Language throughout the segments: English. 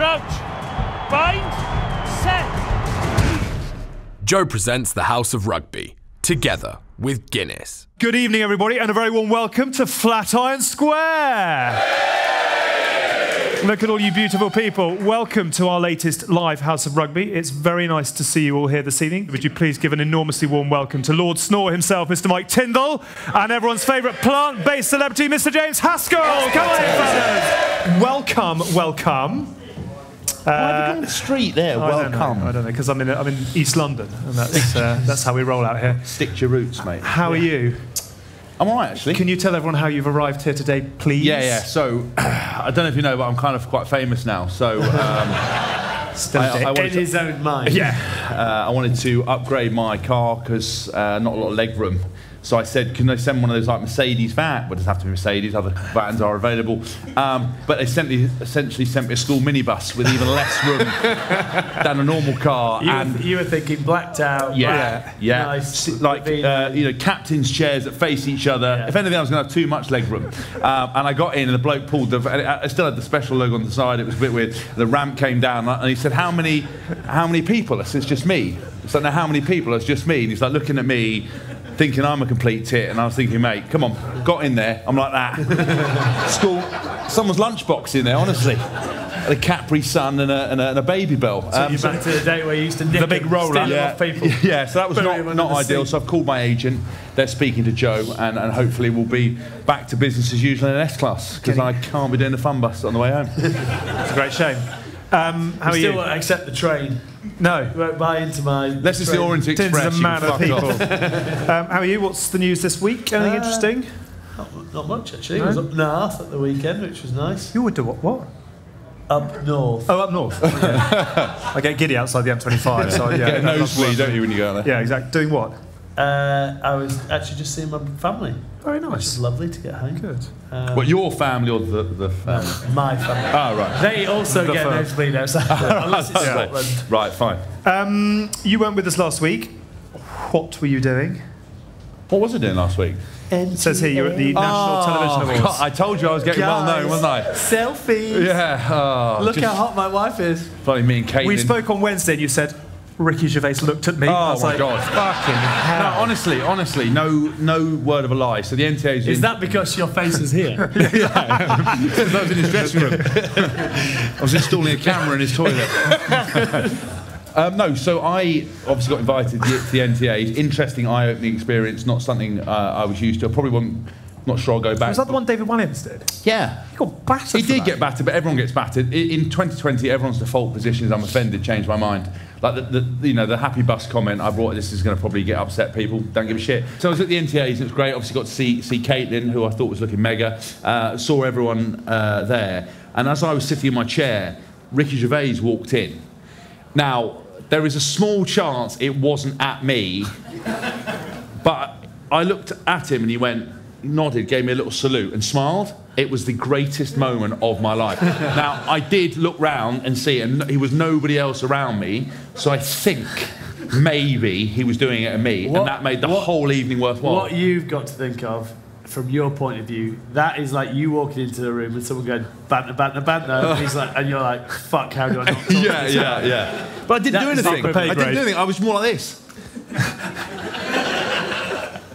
Crouch. Bind. Set. Joe presents the House of Rugby, together with Guinness. Good evening, everybody, and a very warm welcome to Flatiron Square. Look at all you beautiful people. Welcome to our latest live House of Rugby. It's very nice to see you all here this evening. Would you please give an enormously warm welcome to Lord Snore himself, Mr. Mike Tindall, and everyone's favourite plant-based celebrity, Mr. James Haskell. Come on, fellas. Welcome, welcome. Why have you gone the street there? Welcome. I don't know, because I'm in East London, and that's how we roll out here. Stick to your roots, mate. How are you? I'm all right, actually. Can you tell everyone how you've arrived here today, please? Yeah. So, I don't know if you know, but I'm kind of quite famous now. So, in his own mind. Yeah. I wanted to upgrade my car because not a lot of leg room. So I said, can they send one of those like Mercedes vans? Well, it doesn't have to be Mercedes, other vans are available. But they essentially sent me a school minibus with even less room than a normal car. You were thinking blacked out. Yeah. Nice, like, you know, captain's chairs that face each other. Yeah. If anything, I was going to have too much leg room. And I got in and the bloke pulled the... I still had the special logo on the side, it was a bit weird. The ramp came down and he said, how many people? I said, it's just me. I said, no, how many people? It's just me. And he's like looking at me, thinking I'm a complete tit, and I was thinking, mate, come on, got in there, I'm like that. School, someone's lunchbox in there, honestly. A Capri Sun and a Baby Bell. So you're back to the day where you used to nip the big roller off people. Yeah, so that was not ideal, so I've called my agent, they're speaking to Joe, and hopefully we'll be back to business as usual in an S-Class, because I can't be doing the fun bus on the way home. It's a great shame. How are you? Still won't accept the train. No. Won't buy into my... Unless it's the Orient Express, you can fuck off. How are you? What's the news this week? Anything interesting? Not much, actually. No? I was up north at the weekend, which was nice. You would do what? Up north. Oh, up north. Yeah. I get giddy outside the M25, so yeah. Get a nosebleed, don't you, when you go out there? Yeah, exactly. Doing what? I was actually just seeing my family. Very nice. Which is lovely to get home. Good. Well, your family or the family? My family. Oh, right. They also get a nosebleed outside. Unless it's Scotland. Right, fine. You weren't with us last week. What were you doing? What was I doing last week? It says here you were at the National Television Awards. God, I told you I was getting well known, wasn't I? Selfies. Yeah. Oh, look how hot my wife is. Bloody me and Caitlin. We spoke on Wednesday and you said... Ricky Gervais looked at me. Oh, I was my God. Fucking hell. No, honestly, no word of a lie. So the NTA's... Is that because your face is here? Yeah. Because I was in his dressing room. I was installing a camera in his toilet. No, so I obviously got invited to the NTA's. Interesting eye-opening experience, not something I was used to. I probably wouldn't... Not sure I'll go back. Was that the one David Williams did? Yeah. He got battered. He did get battered, but everyone gets battered. In 2020, everyone's default position is I'm offended, changed my mind. Like the happy bus comment I brought, this is going to probably get upset people, don't give a shit. So I was at the NTAs, and it was great. Obviously got to see Caitlin, who I thought was looking mega. Saw everyone there. And as I was sitting in my chair, Ricky Gervais walked in. Now, there is a small chance it wasn't at me, but I looked at him and he went... nodded, gave me a little salute and smiled. It was the greatest moment of my life. Now, I did look round and see, and he was nobody else around me, so I think maybe he was doing it at me, and that made the whole evening worthwhile. What you've got to think of, from your point of view, that is like you walking into the room and someone going, banter, banter, banter, and he's like, and you're like, fuck, how do I not talk to that? Yeah. But I didn't do anything. I didn't do anything. I was more like this.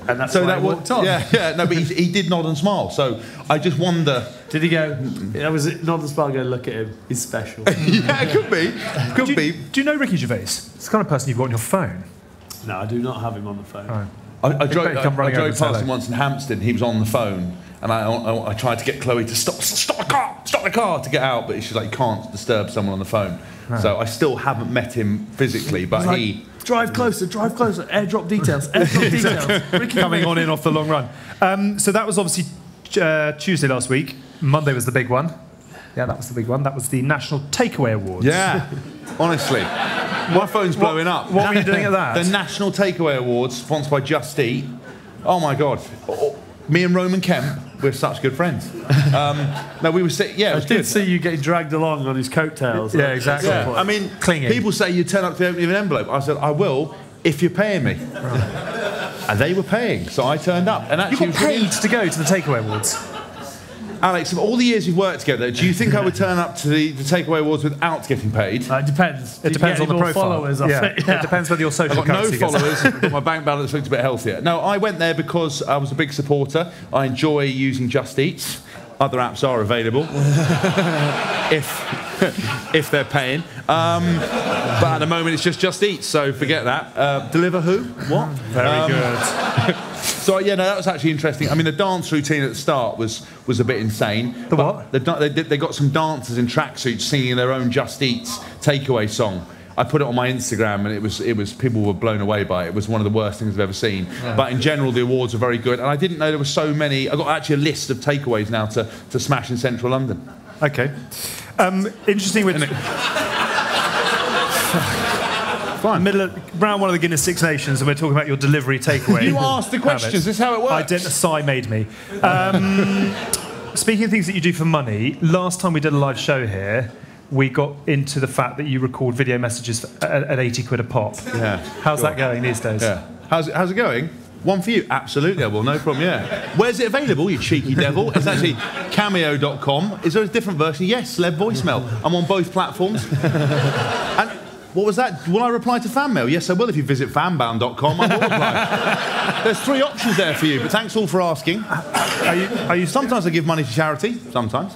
And that's so that walked on. Yeah, no, but he did nod and smile. So I just wonder... Did he go... That was it, nod and smile, go, look at him, he's special. Yeah, it could be. Do you know Ricky Gervais? It's the kind of person you've got on your phone. No, I do not have him on the phone. Oh. I drove past him once in Hampstead, he was on the phone, and I tried to get Chloe to stop the car to get out, but she's like, you can't disturb someone on the phone. Right. So I still haven't met him physically, but like, he... drive closer, airdrop details. Ricky coming on in off the long run. So that was obviously Tuesday last week. Monday was the big one. Yeah, that was the big one. That was the National Takeaway Awards. Yeah, honestly. My phone's blowing up. What were you doing at that? The National Takeaway Awards, sponsored by Just Eat. Oh, my God. Oh, me and Roman Kemp, we're such good friends. No, we were sitting... Yeah, I did see you getting dragged along on his coattails. Yeah, exactly. Yeah. I mean, clinging. People say you turn up to the opening of an envelope. I said, I will, if you're paying me. Right. And they were paying, so I turned up. And actually, you got paid to go to the Takeaway Awards? Alex, of all the years we've worked together, do you think I would turn up to the Takeaway Awards without getting paid? It depends. It depends on the profile. Followers, yeah. It depends whether your social currency gets. I've got no followers, but my bank balance looks a bit healthier. No, I went there because I was a big supporter. I enjoy using Just Eat. Other apps are available if they're paying. But at the moment, it's just Eat, so forget that. Deliver who? What? Very good. So, yeah, no, that was actually interesting. I mean, the dance routine at the start was a bit insane. The what? They got some dancers in tracksuits singing their own Just Eat takeaway song. I put it on my Instagram, and it was people were blown away by it. It was one of the worst things I've ever seen. Yeah. But in general, the awards are very good. And I didn't know there were so many. I've got actually a list of takeaways now to smash in central London. Okay. Interesting with... Fine. Middle of, round one of the Guinness Six Nations, and we're talking about your delivery takeaway. You asked the questions. This is how it works. Sai made me. Speaking of things that you do for money, last time we did a live show here, we got into the fact that you record video messages at 80 quid a pop. Yeah. How's that going these days? Yeah. How's it going? One for you? Absolutely, I will. No problem, yeah. Where's it available, you cheeky devil? It's actually cameo.com. Is there a different version? Yes, Celeb Voicemail. I'm on both platforms. And what was that? Will I reply to fan mail? Yes, I will. If you visit fanbound.com, I will reply. There's three options there for you, but thanks all for asking. Sometimes I give money to charity, sometimes.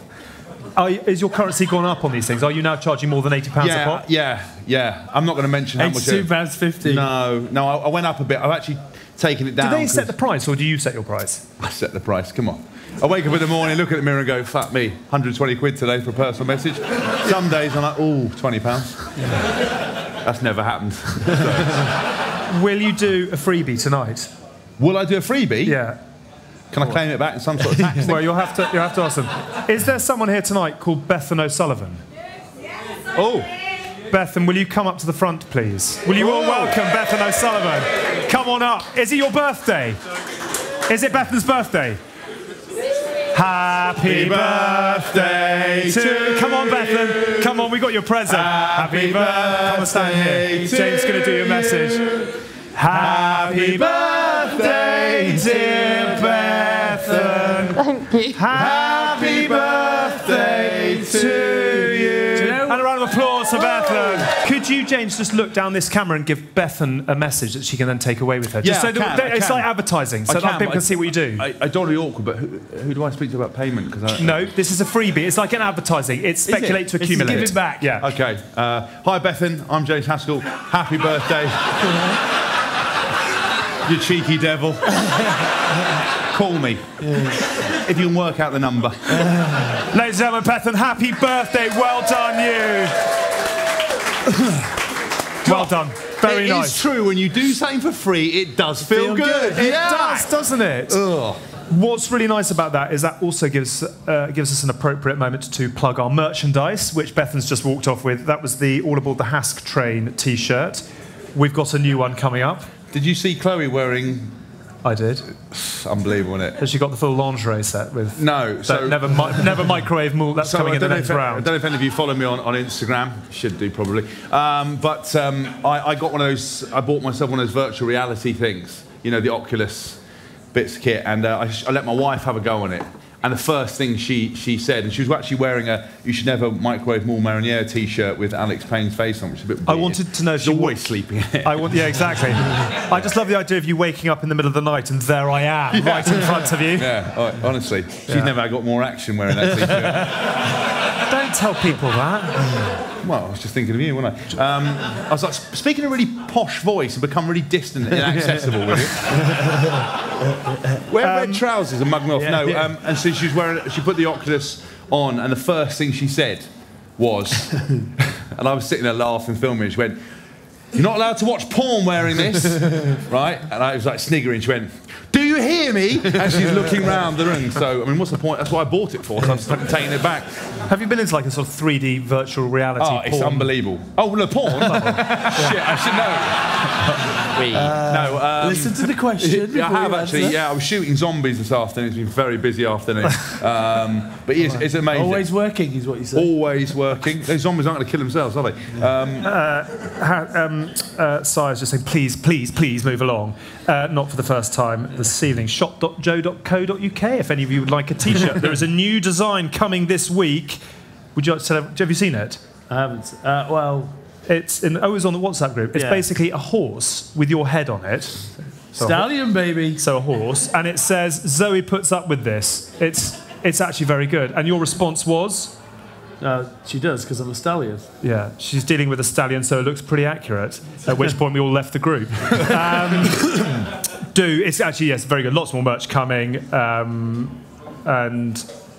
Is your currency gone up on these things? Are you now charging more than £80 a pop? Yeah. I'm not going to mention how much. £82.50. No, I went up a bit. I've actually taken it down. Do they set the price, or do you set your price? I set the price. Come on. I wake up in the morning, look at the mirror, and go, "Fuck me, 120 quid today for a personal message." Some days I'm like, "Ooh, £20." Yeah. That's never happened. Will you do a freebie tonight? Will I do a freebie? Yeah. Can I claim it back in some sort of tax? Well, you'll have to ask them. Is there someone here tonight called Bethan O'Sullivan? Yes. Oh, Bethan, will you come up to the front, please? Will you all welcome Bethan O'Sullivan? Come on up. Is it your birthday? Is it Bethan's birthday? Happy birthday to... Come on, Bethan. You. Come on, we got your present. Happy birthday. Come on, stand here. James is going to do your message. You. Happy birthday, dear Bethan. Thank you. Happy birthday to you. And a round of applause for Bethan. Could you, James, just look down this camera and give Bethan a message that she can then take away with her? Just it's like advertising, so that people can see what you do. I don't want to be awkward, but who do I speak to about payment? No, this is a freebie. It's like an advertising. It's speculate to accumulate. Give it back. Yeah. Okay. Hi, Bethan. I'm James Haskell. Happy birthday. You cheeky devil. Call me. If you can work out the number. Ladies and gentlemen, Bethan, happy birthday. Well done, you. Well done. Very nice. It is true, when you do something for free, it does feel good. It does, doesn't it? Ugh. What's really nice about that is that also gives us an appropriate moment to plug our merchandise, which Bethan's just walked off with. That was the All Aboard the Hask Train T-shirt. We've got a new one coming up. Did you see Chloe wearing... I did. Unbelievable, isn't it? Has she got the full lingerie set with... No, so... Never microwave more. That's coming in the next round. I don't know if any of you follow me on Instagram. Should do, probably. I got one of those... I bought myself one of those virtual reality things. You know, the Oculus bits kit. And I let my wife have a go on it. And the first thing she said, and she was actually wearing a "You Should Never Microwave Moule Mariniere" T-shirt with Alex Payne's face on, which is a bit weird. I wanted to know if you're always sleeping in it. Yeah, exactly. I just love the idea of you waking up in the middle of the night and there I am, right in front of you. Yeah, honestly, she's never got more action wearing that T-shirt. Don't tell people that. Well, I was just thinking of you, wasn't I? I was like, speaking a really posh voice and become really distant and inaccessible with it. Wear red trousers and mug me off. And so she was wearing... She put the Oculus on, and the first thing she said was... and I was sitting there laughing, filming, and she went, "You're not allowed to watch porn wearing this." Right? And I was like sniggering. She went, "Do you hear me?" And she's looking round the room. So, I mean, what's the point? That's what I bought it for, so I'm just taking it back. Have you been into like a sort of 3D virtual reality porn? It's unbelievable. Oh, no, porn? Shit, I should know. Listen to the question. I have actually, I was shooting zombies this afternoon. It's been a very busy afternoon. But it's amazing. Always working is what you say. Always working. Those zombies aren't going to kill themselves, are they? Sai is just saying, please, please, please move along. Not for the first time. The evening, shop.joe.co.uk. If any of you would like a T-shirt, there is a new design coming this week. Would you like to? Have you seen it? I haven't. Well, it's in. Oh, it's on the WhatsApp group. It's basically a horse with your head on it. So stallion, baby. So a horse, and it says Zoe puts up with this. It's actually very good. And your response was? She does, because I'm a stallion. Yeah, she's dealing with a stallion, so it looks pretty accurate, at which point we all left the group. It's actually, yes, very good. Lots more merch coming, and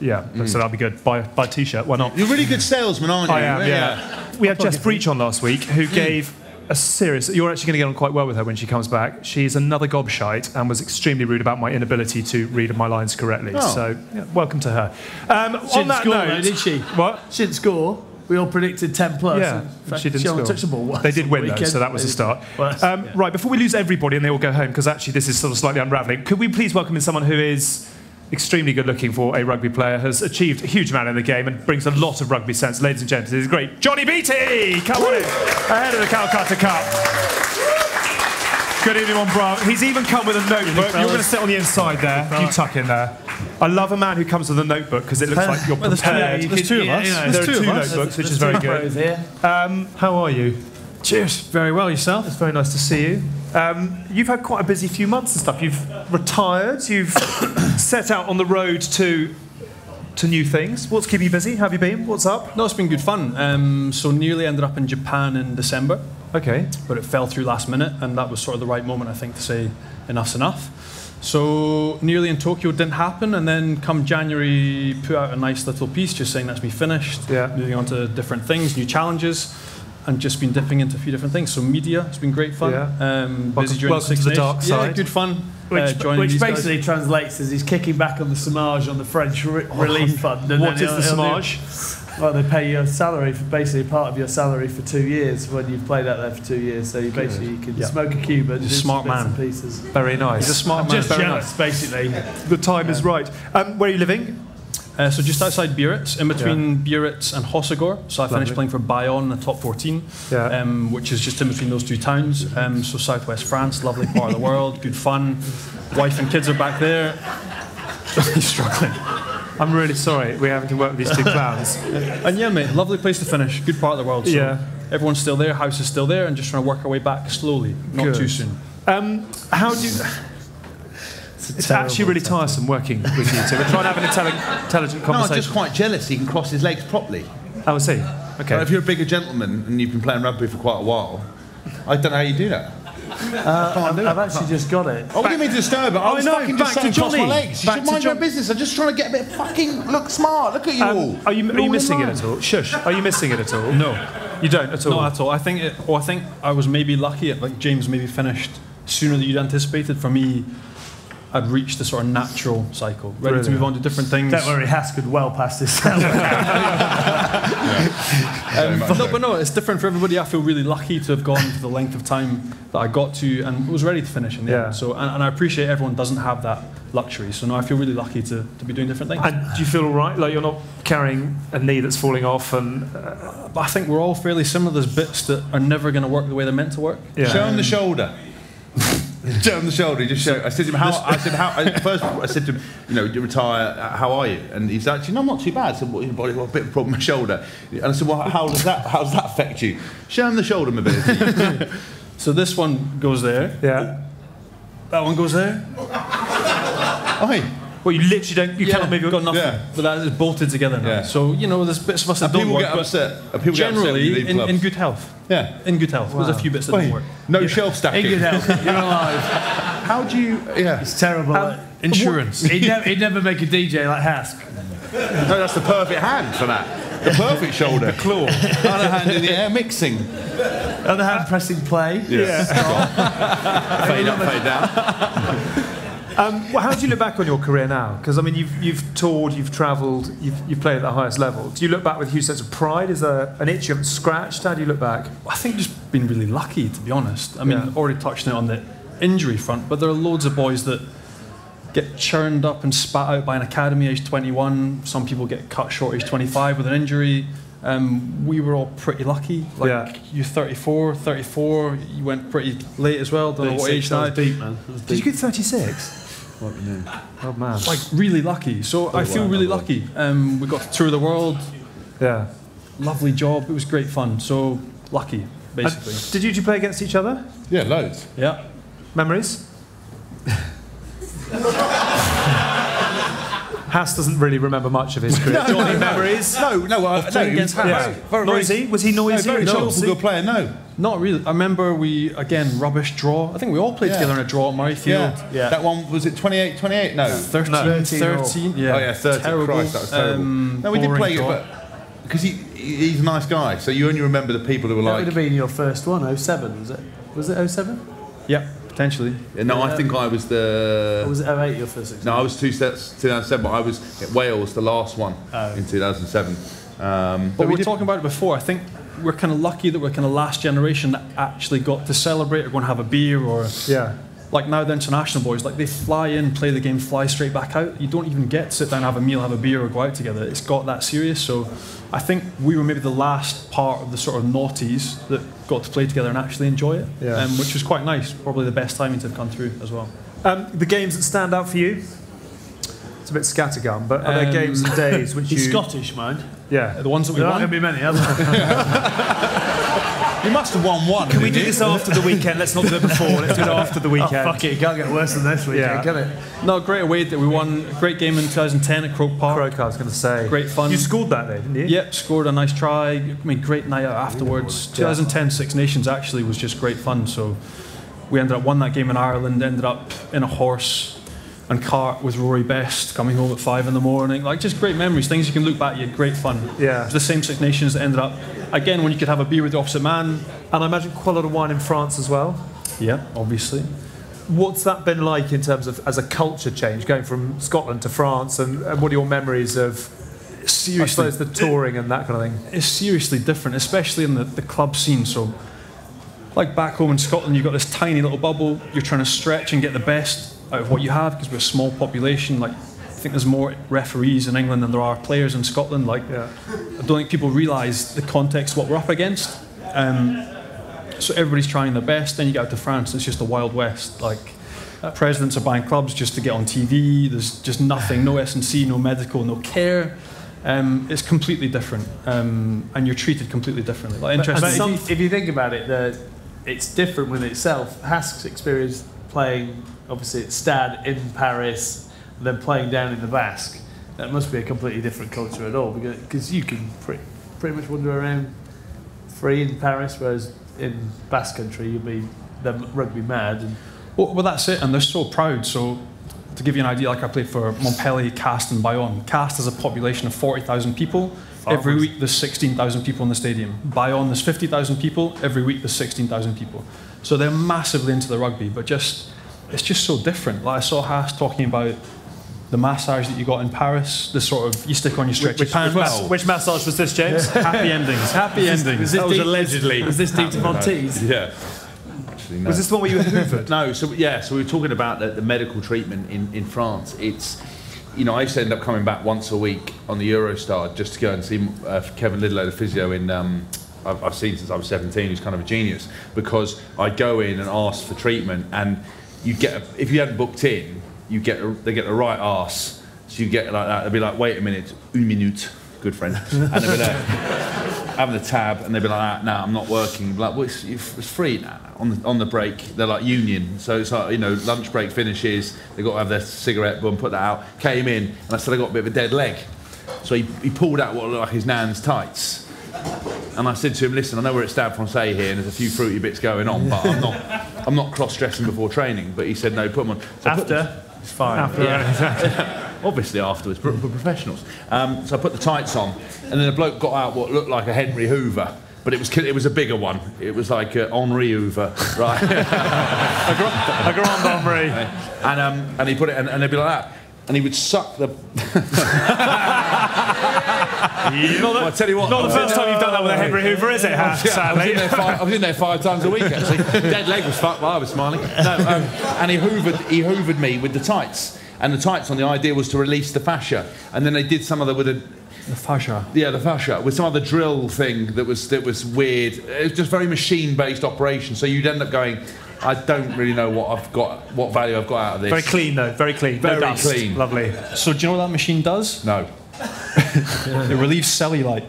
yeah, so that'll be good. Buy a T-shirt, why not? You're a really good salesman, aren't you? I am, yeah. We had Jess Breach on last week, who gave a serious... You're actually going to get on quite well with her when she comes back. She's another gobshite and was extremely rude about my inability to read my lines correctly. Oh. So, yeah, welcome to her. She didn't score, though, did she? What? She didn't score. We all predicted 10+. Yeah, fact, she didn't score. Touch the ball once. They did win, though, so that was a start. Right, before we lose everybody and they all go home, because actually this is sort of slightly unravelling, could we please welcome in someone who is extremely good-looking for a rugby player, has achieved a huge amount in the game and brings a lot of rugby sense. Ladies and gentlemen, it's great. Johnny Beattie! Come on in, ahead of the Calcutta Cup. Good evening, on Bravo. He's even come with a notebook. You're going to sit on the inside there. You tuck in there. I love a man who comes with a notebook because it looks like you're prepared. There's two of us. There are two notebooks, which is very good. How are you? Cheers. Very well, yourself? It's very nice to see you. You've had quite a busy few months and stuff. You've retired, you've set out on the road to new things. What's keeping you busy? How have you been? What's up? No, it's been good fun. So nearly ended up in Japan in December. Okay. But it fell through last minute, and that was sort of the right moment, I think, to say enough's enough. So nearly in Tokyo didn't happen, and then come January put out a nice little piece just saying that's me finished, moving on to different things, new challenges. And just been dipping into a few different things. So media has been great fun. Yeah. Busy during the 6 days. Dark side. Yeah, good fun. Which basically translates as he's kicking back on the Samage on the French relief fund. And what is the Samage? Well, they pay your salary, for basically part of your salary for 2 years when you've played out there for 2 years. So you basically you can smoke a cube and do smart bits and pieces. Very nice. He's a smart man. Just jealous, basically. The time is right. Where are you living? So just outside Biarritz, in between Biarritz and Hossegor. So I finished playing for Bayonne in the top 14, which is just in between those two towns. So southwest France, lovely part of the world, good fun. Wife and kids are back there. He's struggling. I'm really sorry we're having to work with these two clowns. And yeah, mate, lovely place to finish. Good part of the world. So everyone's still there, house is still there, and just trying to work our way back slowly, not too soon. How do you... It's actually really tiresome working with you two. We're trying to have an intelligent conversation. No, I'm just quite jealous he can cross his legs properly. Oh, I see. Okay. Well, if you're a bigger gentleman and you've been playing rugby for quite a while, I don't know how you do that. I've actually just got it. Oh, we didn't mean to disturb it. I was fucking just saying cross my legs. You should mind your business. I'm just trying to get a bit fucking look smart. Look at you all. Are you missing it at all? Shush. Are you missing it at all? No. You don't at all? Not at all. I think I was maybe lucky. Like James maybe finished sooner than you'd anticipated. For me, I'd reached the sort of natural cycle, ready to move on to different things. Don't worry, Haskell well past his cell. But no, it's different for everybody. I feel really lucky to have gone to the length of time that I got to and was ready to finish in the end. So, and I appreciate everyone doesn't have that luxury. So no, I feel really lucky to be doing different things. And do you feel all right? Like you're not carrying a knee that's falling off? And I think we're all fairly similar. There's bits that are never going to work the way they're meant to work. Yeah. Show him the shoulder. On the shoulder, he just showed. I said to him, I said to him, you know, you retire, how are you? And he's like, you know, I'm not too bad. I said, well, a bit of a problem with my shoulder. And I said, well, how does that affect you? Show him the shoulder mobility. So this one goes there. Yeah. That one goes there. Oi. Well, you literally don't, you cannot move your... Got nothing. Yeah. But that is bolted together now. Yeah. So, you know, there's bits of us that don't work. People get upset. People generally, in good health. Yeah. In good health. Wow. There's a few bits that don't work. No shelf stacking. In good health. You're alive. How do you... Yeah. It's terrible. Insurance. He'd never make a DJ like Hask. No, that's the perfect hand for that. The perfect shoulder. The claw. Other hand in the air, mixing. Other hand pressing play. Yes. Yeah. Fade up, fade down. Well, how do you look back on your career now? Because I mean, you've toured, you've travelled, you've played at the highest level. Do you look back with a huge sense of pride? Is there an itch you haven't scratched? How do you look back? I think just been really lucky, to be honest. I mean, already touched on the injury front, but there are loads of boys that get churned up and spat out by an academy age 21. Some people get cut short age 25 with an injury. We were all pretty lucky. Like you're 34, you went pretty late as well. Don't know what age now. Deep, man. Did you get 36? Fucking hell. Oh, man. Like, really lucky. So I feel really lucky. We got to tour the world. Yeah. Lovely job. It was great fun. So lucky, basically. Did you play against each other? Yeah, loads. Yeah. Memories? Hass doesn't really remember much of his career. Memories? No, against Hass. Yeah. Noisy? Was he noisy? No, very noisy. Good player, no. Not really. I remember we, again, rubbish draw. I think we all played together in a draw at Murrayfield. Yeah. That one, was it 28-28? No. 13. No. 13. Yeah. Oh, yeah, 13. Terrible. Christ, that was terrible. No, we did play it, but... Because he's a nice guy, so you only remember the people who were like... That would have been your first one, 07, was it? Was it 07? Yeah. Potentially. Yeah, no, I think I was the... Or was it 08 your first experience? No, I was 2007, but I was at Wales, the last one in 2007. But we were talking about it before. I think we're kind of lucky that we're kind of last generation that actually got to celebrate or go and have a beer or... Yeah. Like now the international boys, like they fly in, play the game, fly straight back out. You don't even get to sit down, have a meal, have a beer or go out together. It's got that serious. So I think we were maybe the last part of the sort of noughties that got to play together and actually enjoy it, which was quite nice. Probably the best timing to have come through as well. The games that stand out for you? It's a bit scattergun, but are there games and days which He's Scottish, mind. Yeah. The ones that we won. There aren't going to be many, are there? You must have won one. Can we do this after the weekend? Let's not do it before. Let's do it after the weekend. Oh, fuck it. It can't get worse than this weekend, can it? No, great away that we won. Great game in 2010 at Croke Park. Croke, I was going to say. Great fun. You scored that day, didn't you? Yep, scored a nice try. I mean, great night out afterwards. 2010 Six Nations actually was just great fun. So we ended up won that game in Ireland. Ended up in a horse and cart with Rory Best coming home at 5 in the morning. Like, just great memories. Things you can look back at. Great fun. Yeah. It was the same Six Nations that ended up. Again, when you could have a beer with the opposite man. And I imagine quite a lot of wine in France as well. Yeah, obviously. What's that been like in terms of, as a culture change, going from Scotland to France, and what are your memories of, I suppose, the touring and that kind of thing? It's seriously different, especially in the club scene. So, like back home in Scotland, you've got this tiny little bubble. You're trying to stretch and get the best out of what you have, because we're a small population. Like, I think there's more referees in England than there are players in Scotland. Like, I don't think people realise the context, what we're up against. So everybody's trying their best. Then you get out to France, it's just the Wild West. Like, presidents are buying clubs just to get on TV. There's just nothing, no S&C, no medical, no care. It's completely different, and you're treated completely differently. Like, interesting. But if you think about it, it's different with itself. Hask's experience playing, obviously, at Stade in Paris, than playing down in the Basque. That must be a completely different culture at all, because you can pretty much wander around free in Paris, whereas in Basque country you'll be rugby mad. And well, that's it, and they're so proud. So to give you an idea, like I played for Montpellier, Cast and Bayonne. Cast has a population of 40,000 people. Every week there's 16,000 people in the stadium. Bayonne, there's 50,000 people. Every week there's 16,000 people. So they're massively into the rugby, but it's just so different. Like I saw Haas talking about the massage that you got in Paris, the sort of, you stick on your stretchy pants. Which massage was this, James? Happy endings. Happy endings. Was this that was allegedly. Was this deep to Montes? Yeah. Actually, no. Was this the one where you were hoovered? No, so we were talking about the medical treatment in France. It's, you know, I used to end up coming back once a week on the Eurostar just to go and see Kevin Lidlow, the physio in, I've seen since I was 17, who's kind of a genius, because I'd go in and ask for treatment, and you'd get, if you hadn't booked in, they get the right arse, so you get it like that. They'd be like, wait a minute, une minute, good friend. And they'd be like, having the tab, and they'd be like, no, I'm not working. Like, well, it's free now. On the break, they're like union, so it's like, you know, lunch break finishes. They got to have their cigarette, boom, put that out. Came in, and I said I got a bit of a dead leg, so he pulled out what looked like his nan's tights. And I said to him, listen, I know we're at Stade Francais here and there's a few fruity bits going on, but I'm not cross-dressing before training. But he said, no, put them on. So after? It's fine. After, yeah. Obviously afterwards, but we're professionals. So I put the tights on, and then the bloke got out what looked like a Henry Hoover, but it was a bigger one. It was like Henri Hoover, right? A Grand Henri. And he put it, and they'd be like that. And he would suck the... I tell you what, not the first time you've done that with a Henry Hoover, is it, sadly? I was in there 5 times a week, actually. Dead leg was fucked, but I was smiling. No, and he hoovered me with the tights. And the tights on, the idea was to release the fascia. And then they did some of the... The fascia. Yeah, the fascia, with some other drill thing that was weird. It was just very machine-based operation, so you'd end up going... I don't really know what I've got, what value I've got out of this. Very clean though, very clean. Very no clean. Lovely. So do you know what that machine does? No. It relieves cellulite.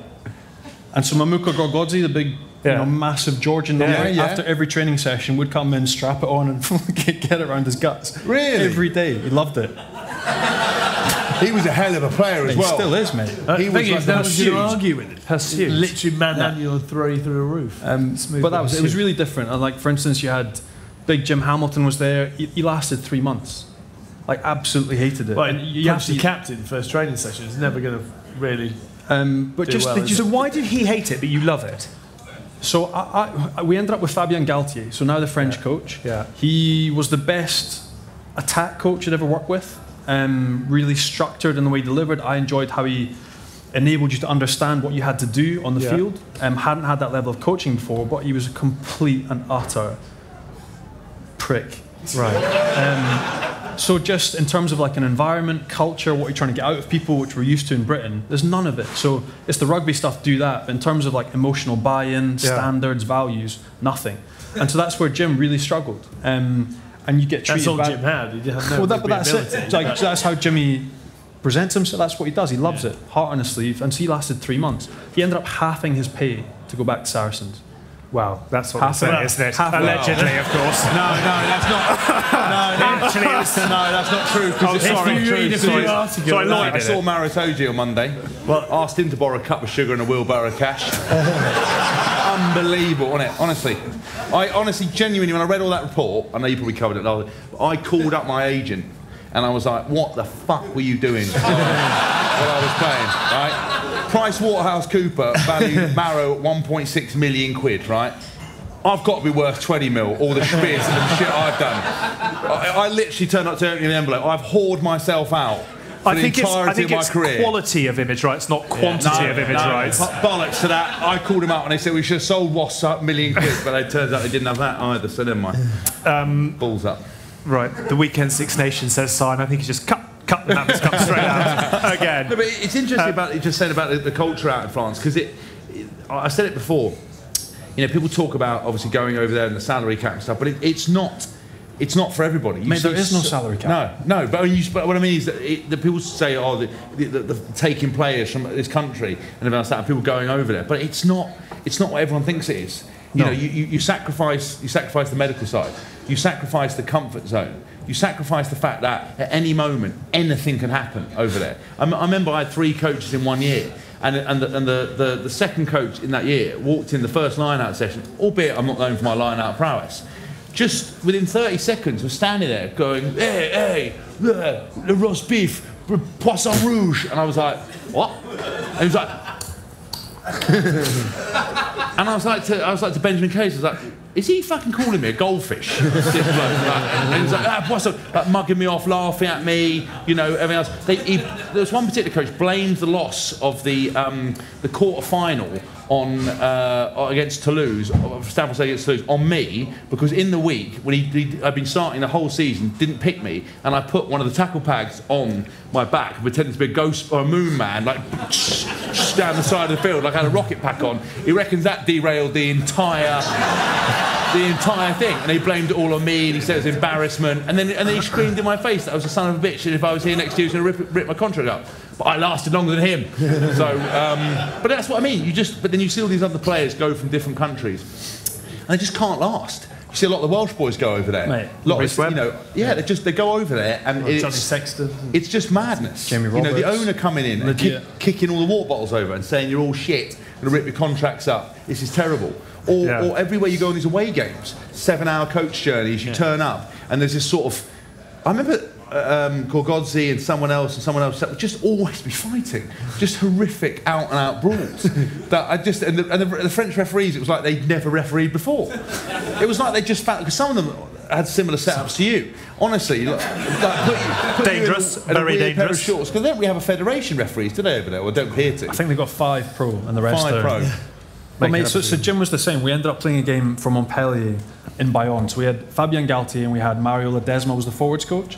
And so Mamuka Gorgodzi, the big, you know, massive Georgian, after every training session would come in, strap it on, and get it around his guts. Really? Every day. He loved it. He was a hell of a player as well. He still is, mate. He was like that was you argue with it. Pursuit. Literally manhandle through a roof. But that was it was really different. And like, for instance, you had big Jim Hamilton was there. He lasted 3 months. Like, absolutely hated it. Well, you have to captain first training session. It's never going to really. But do just well, so why did he hate it? But you love it. So we ended up with Fabien Galtier. So now the French coach. Yeah. He was the best attack coach I'd ever worked with. Really structured in the way he delivered. I enjoyed how he enabled you to understand what you had to do on the field. Hadn't had that level of coaching before, but he was a complete and utter prick. Right. So just in terms of like an environment, culture, what you're trying to get out of people, which we're used to in Britain, there's none of it. So it's the rugby stuff, do that. But in terms of like emotional buy-in, standards, values, nothing. And so that's where Jim really struggled. And you get treated bad. That's all Jim had. He didn't have no that's it. Like, that's how Jimmy presents himself. That's what he does. He loves it. Heart on his sleeve. And so he lasted 3 months. He ended up halving his pay to go back to Saracens. Wow, that's what I'm saying, isn't it? Allegedly, of course. No, that's not. No, that's not true. Oh, sorry, I saw Mauro Togi on Monday. Well, asked him to borrow a cup of sugar and a wheelbarrow of cash. Unbelievable, wasn't it? Honestly, I honestly, genuinely, when I read all that report, I know you probably covered it last week, but I called up my agent and I was like, "What the fuck were you doing?" While I was playing, right? PricewaterhouseCoopers valued Mario at 1.6 million quid, right? I've got to be worth 20 mil, all the schpiz and the shit I've done. I literally turned up to open the envelope. I've hoarded myself out for the entirety of my career. Quality of image rights, not quantity of image rights. Bollocks to that. I called him up and they said, we should have sold Wasps up £1 million quid, but it turns out they didn't have that either, so never mind. Balls up. Right, the weekend Six Nations says sign, I think he's just cut the numbers, come straight out again. No, but it's interesting about you just said about the culture out in France, because I said it before. You know, people talk about obviously going over there and the salary cap and stuff, but it's not for everybody. Mate, there is no salary cap. No, but what I mean is that the people say, oh, the taking players from this country and about that, and people going over there, but it's not what everyone thinks it is. You know, you sacrifice the medical side, you sacrifice the comfort zone. You sacrifice the fact that at any moment anything can happen over there. I remember I had 3 coaches in 1 year, and the second coach in that year walked in the first line-out session, albeit I'm not known for my line-out prowess. Just within 30 seconds, we're standing there going, hey, le roast beef, poisson rouge, and I was like, what? And he was like, and I was like to Benjamin Case, I was like, is he fucking calling me a goldfish? And he's like, like mugging me off, laughing at me, you know, everything else. There was one particular coach blamed the loss of the quarter final against Toulouse, Stade Francais against Toulouse, on me, because in the week when I'd been starting the whole season, didn't pick me, and I put one of the tackle pads on my back, pretending to be a ghost or a moon man, like down the side of the field, like I had a rocket pack on. He reckons that derailed the entire. The entire thing, and he blamed it all on me, and he said it was embarrassment, and then he screamed in my face that I was a son of a bitch, and if I was here next year, he was going to rip my contract up. But I lasted longer than him. So, but that's what I mean. But then you see all these other players go from different countries, and they just can't last. You see a lot of the Welsh boys go over there. Mate, a lot of, you know, they go over there, and Johnny Sexton. It's just madness. Jamie Roberts. You know, the owner coming in and kicking all the water bottles over and saying you're all shit, going to rip your contracts up. This is terrible. Or everywhere you go on these away games, 7-hour coach journeys, you turn up, and there's this sort of... I remember Gorgodzi and someone else would just always be fighting. Just horrific out-and-out brawls. And the French referees, it was like they'd never refereed before. It was like they just found... Because some of them had similar setups to you. Honestly, put dangerous, you in very dangerous. Pair of shorts. Because they don't really have a federation referees, do they, over there? Or don't appear to. I think they've got 5 pro and the rest 5 pro. Well, mate, so Jim was the same. We ended up playing a game for Montpellier in Bayonne. So we had Fabien Galtier and we had Mario Ledesma was the forwards coach.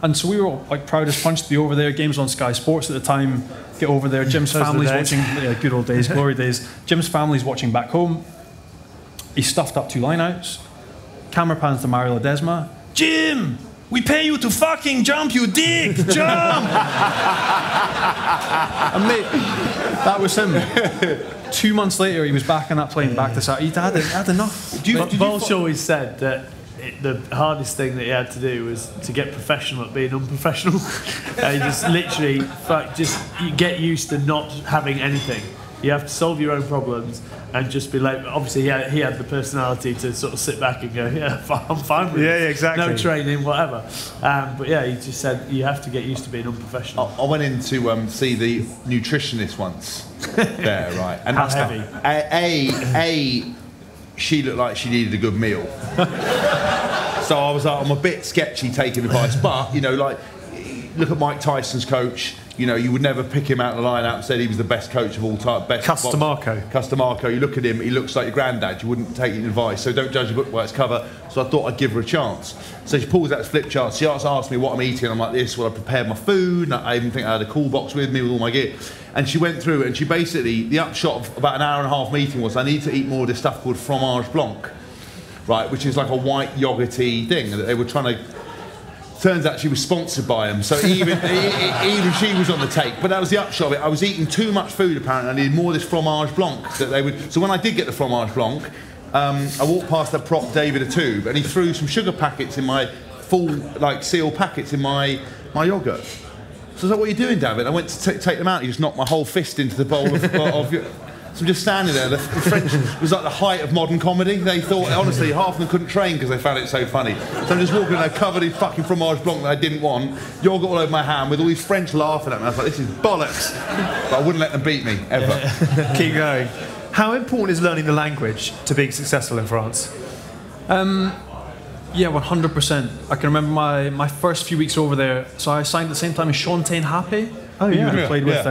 And so we were like proud as punch to be over there. Games on Sky Sports at the time. Get over there. Jim's family's watching. Yeah, good old days, glory days. Jim's family's watching back home. He stuffed up 2 line-outs. Camera pans to Mario Ledesma. Jim! We pay you to fucking jump, you dick! Jump! And mate, that was him. 2 months later, he was back on that plane, back to Saturday. He'd had enough. Walsh always said that the hardest thing that he had to do was to get professional at being unprofessional. He just literally, you get used to not having anything. You have to solve your own problems and just be like, obviously he had the personality to sort of sit back and go, yeah, I'm fine with it. Yeah, exactly. No training, whatever. But yeah, he just said, you have to get used to being unprofessional. I went in to see the nutritionist once there, right? And how heavy? She looked like she needed a good meal. So I was like, I'm a bit sketchy taking advice, but, you know, like, look at Mike Tyson's coach. You know, you would never pick him out of the line-up and said he was the best coach of all time. Best Customarco. Customarco. You look at him, he looks like your granddad. You wouldn't take his advice, so don't judge your book by its cover. So I thought I'd give her a chance. So she pulls out this flip chart. She asked me what I'm eating. I'm like, this, well, I prepared my food. I even think I had a cool box with me with all my gear. And she went through it, and she basically, the upshot of about an hour and a half meeting was, I need to eat more of this stuff called fromage blanc, right, which is like a white yogurty thing that they were trying to... Turns out she was sponsored by him, so even she was on the take. But that was the upshot of it. I was eating too much food, apparently. I needed more of this fromage blanc that they would... So when I did get the fromage blanc, I walked past the prop, David Atube, and he threw some sugar packets in my... full, like, seal packets in my yoghurt. So I was like, what are you doing, David? I went to take them out. He just knocked my whole fist into the bowl of So I'm just standing there. The French was like the height of modern comedy. They thought, honestly, half of them couldn't train because they found it so funny. So I'm just walking there covered in fucking fromage blanc that I didn't want, yoghurt all over my hand, with all these French laughing at me. I was like, this is bollocks. But I wouldn't let them beat me, ever. Yeah. Keep going. How important is learning the language to being successful in France? Yeah, 100%. I can remember my first few weeks over there. So I signed at the same time as Chantaine Happy. Oh, yeah. We played with,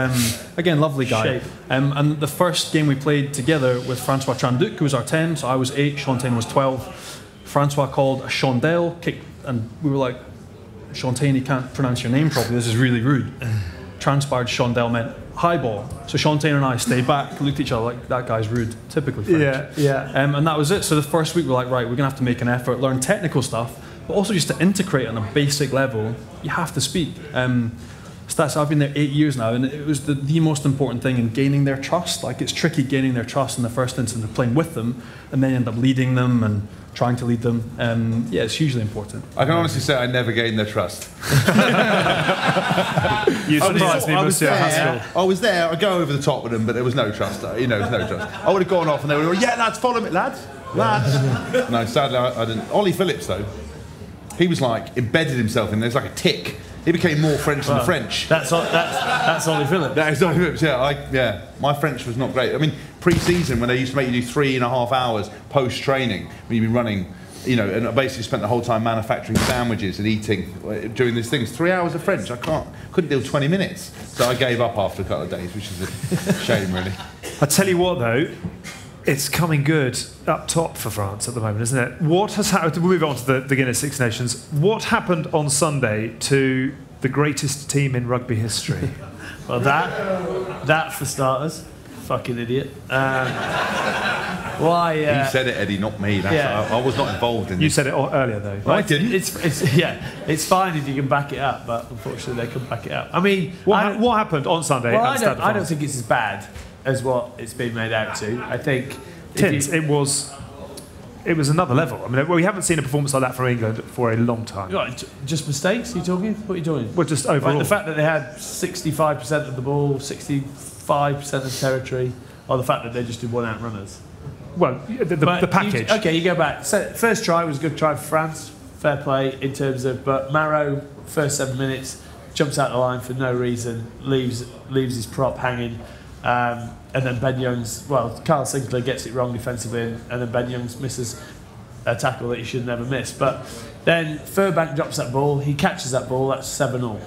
again, lovely guy. And the first game we played together with Francois Tranduc, who was our 10, so I was 8, Chantaine was 12. Francois called a chandelle, kicked, and we were like, Chantaine, you can't pronounce your name properly, this is really rude. Transpired chandelle meant high ball. So Chantaine and I stayed back, looked at each other like, that guy's rude, typically French. Yeah, yeah. And that was it. So the first week, we're like, right, we're going to have to make an effort, learn technical stuff, but also just to integrate on a basic level, you have to speak. Stats, I've been there 8 years now, and it was the most important thing in gaining their trust. Like, it's tricky gaining their trust in the first instance of playing with them, and then end up leading them and trying to lead them. Yeah, it's hugely important. I can honestly say I never gained their trust. You surprised me, Monsieur Haskell. I was there, I go over the top with them, but there was no trust. You know, there was no trust. I would have gone off, and they would have gone, yeah, lads, follow me, lads, lads. No, sadly, I didn't. Ollie Phillips, though, he was like, embedded himself in there, it's like a tick. He became more French than the French. That's Ollie Phillips. That is Ollie Phillips, yeah. My French was not great. I mean, pre-season, when they used to make you do 3.5 hours post-training, when you've been running, you know, and I basically spent the whole time manufacturing sandwiches and eating, doing these things. 3 hours of French, couldn't deal 20 minutes. So I gave up after a couple of days, which is a shame, really. I tell you what, though, it's coming good up top for France at the moment, isn't it? What has happened? We'll move on to the Guinness Six Nations. What happened on Sunday to the greatest team in rugby history? Well, that for starters, fucking idiot. You said it, Eddie, not me. I was not involved in this. You said it earlier, though. Well, I didn't. It's fine if you can back it up, but unfortunately they couldn't back it up. I mean, what happened on Sunday? Well, I don't think it's as bad as what it's been made out to. I think it was another level. I mean, we haven't seen a performance like that from England for a long time. Just mistakes? Are you talking? What are you doing? Well, just overall. Like the fact that they had 65% of the ball, 65% of territory, or the fact that they just did one-out runners. Well, the package. You go back. So, first try was a good try for France. Fair play in terms of, but Maro, first 7 minutes, jumps out the line for no reason, leaves his prop hanging. And then Ben Youngs, Carl Sinclair gets it wrong defensively, and then Ben Youngs misses a tackle that he should never miss. But then Furbank drops that ball, he catches that ball, that's 7-all.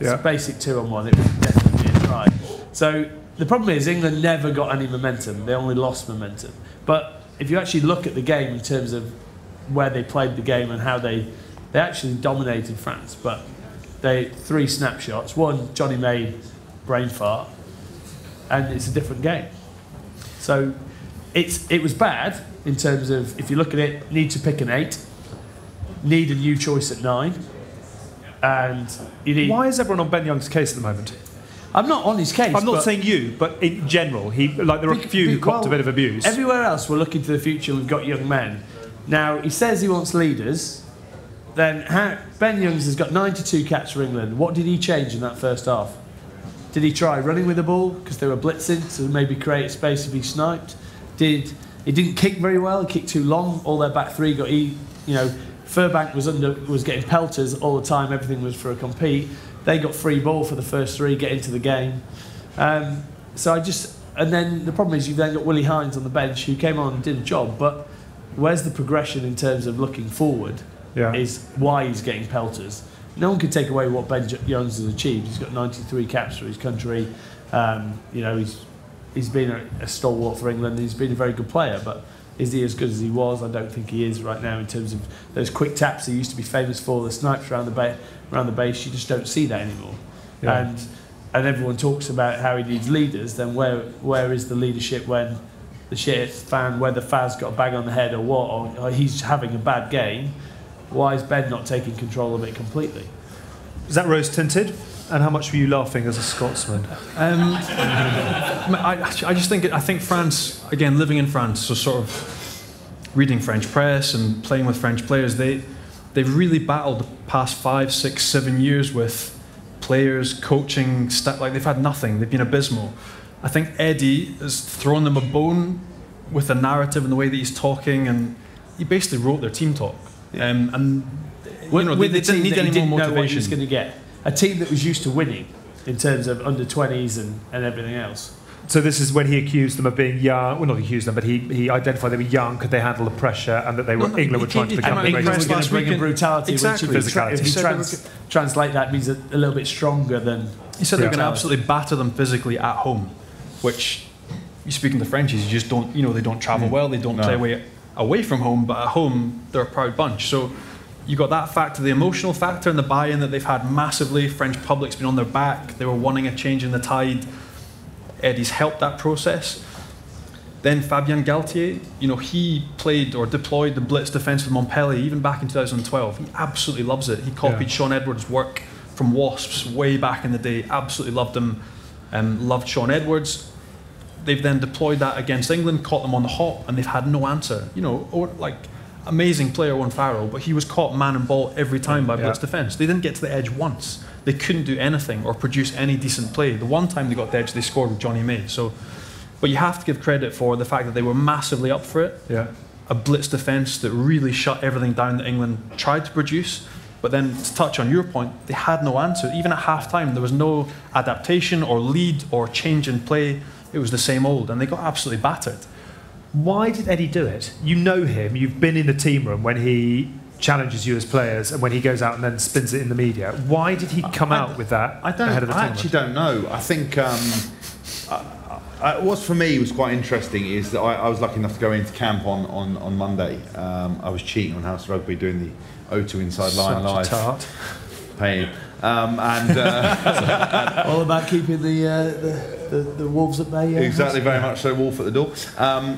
It's a basic 2-on-1, it was definitely a try. So the problem is England never got any momentum, they only lost momentum. But if you actually look at the game in terms of where they played the game and how they actually dominated France, but they three snapshots, one Jonny May brain fart, and it's a different game. So it was bad in terms of, if you look at it, need to pick an 8, need a new choice at 9. And you need... Why is everyone on Ben Young's case at the moment? I'm not on his case. I'm not saying you, but in general, he, like, there are a few who copped a bit of abuse. Everywhere else, we're looking to the future. We've got young men. Now, he says he wants leaders. Then Ben Youngs has got 92 caps for England. What did he change in that first half? Did he try running with the ball because they were blitzing to maybe create space to be sniped? He didn't kick very well. He kicked too long. All their back three got Furbank was getting pelters all the time. Everything was for a compete. They got free ball for the first three, get into the game. And then the problem is you've then got Willie Hines on the bench who came on and did a job, but where's the progression in terms of looking forward is why he's getting pelters. No one can take away what Ben Youngs has achieved. He's got 93 caps for his country. He's been a stalwart for England. He's been a very good player, but is he as good as he was? I don't think he is right now in terms of those quick taps he used to be famous for, the snipes around the base. You just don't see that anymore. Yeah. And everyone talks about how he needs leaders. Then where is the leadership when the shit hits the fan, whether Faz got a bag on the head or what, or he's having a bad game? Why is Ben not taking control of it completely? Is that rose-tinted? And how much were you laughing as a Scotsman? I think France, again, living in France, so sort of reading French press and playing with French players, they've really battled the past 5, 6, 7 years with players, coaching, stuff. Like, they've had nothing. They've been abysmal. I think Eddie has thrown them a bone with the narrative and the way that he's talking, and he basically wrote their team talk. They didn't need any more motivation. Know what he was going to get. A team that was used to winning in terms of under-20s and everything else. So this is when he accused them of being young. Well, not accused them, but he identified they were young, could they handle the pressure, and that England were trying to become the greatest. England was going to bring brutality, exactly. Which if you translate that, means a little bit stronger than... He said they were going to absolutely batter them physically at home, which, speaking to the Frenchies, you just don't... they don't travel well, they don't play away from home, but at home, they're a proud bunch. So... You've got that factor, the emotional factor, and the buy-in that they've had massively. French public's been on their back. They were wanting a change in the tide. Eddie's helped that process. Then Fabien Galtier, he played or deployed the blitz defence with Montpellier even back in 2012. He absolutely loves it. He copied Sean Edwards' work from Wasps way back in the day. Absolutely loved him. Loved Sean Edwards. They've then deployed that against England, caught them on the hop, and they've had no answer. Amazing player, Owen Farrell, but he was caught man and ball every time by blitz defence. They didn't get to the edge once. They couldn't do anything or produce any decent play. The one time they got to the edge, they scored with Jonny May. So, but you have to give credit for the fact that they were massively up for it. Yeah. A blitz defence that really shut everything down that England tried to produce. But then, to touch on your point, they had no answer. Even at half-time, there was no adaptation or lead or change in play. It was the same old, and they got absolutely battered. Why did Eddie do it? You know him, you've been in the team room when he challenges you as players and when he goes out and then spins it in the media. Why did he come out with that ahead of the tournament? I actually don't know. I think what for me was quite interesting is that I was lucky enough to go into camp on Monday. I was cheating on House Rugby doing the O2 Inside Lion Live. Such a tart. Pain. All about keeping the wolves at bay. Exactly, very much so. Wolf at the door. I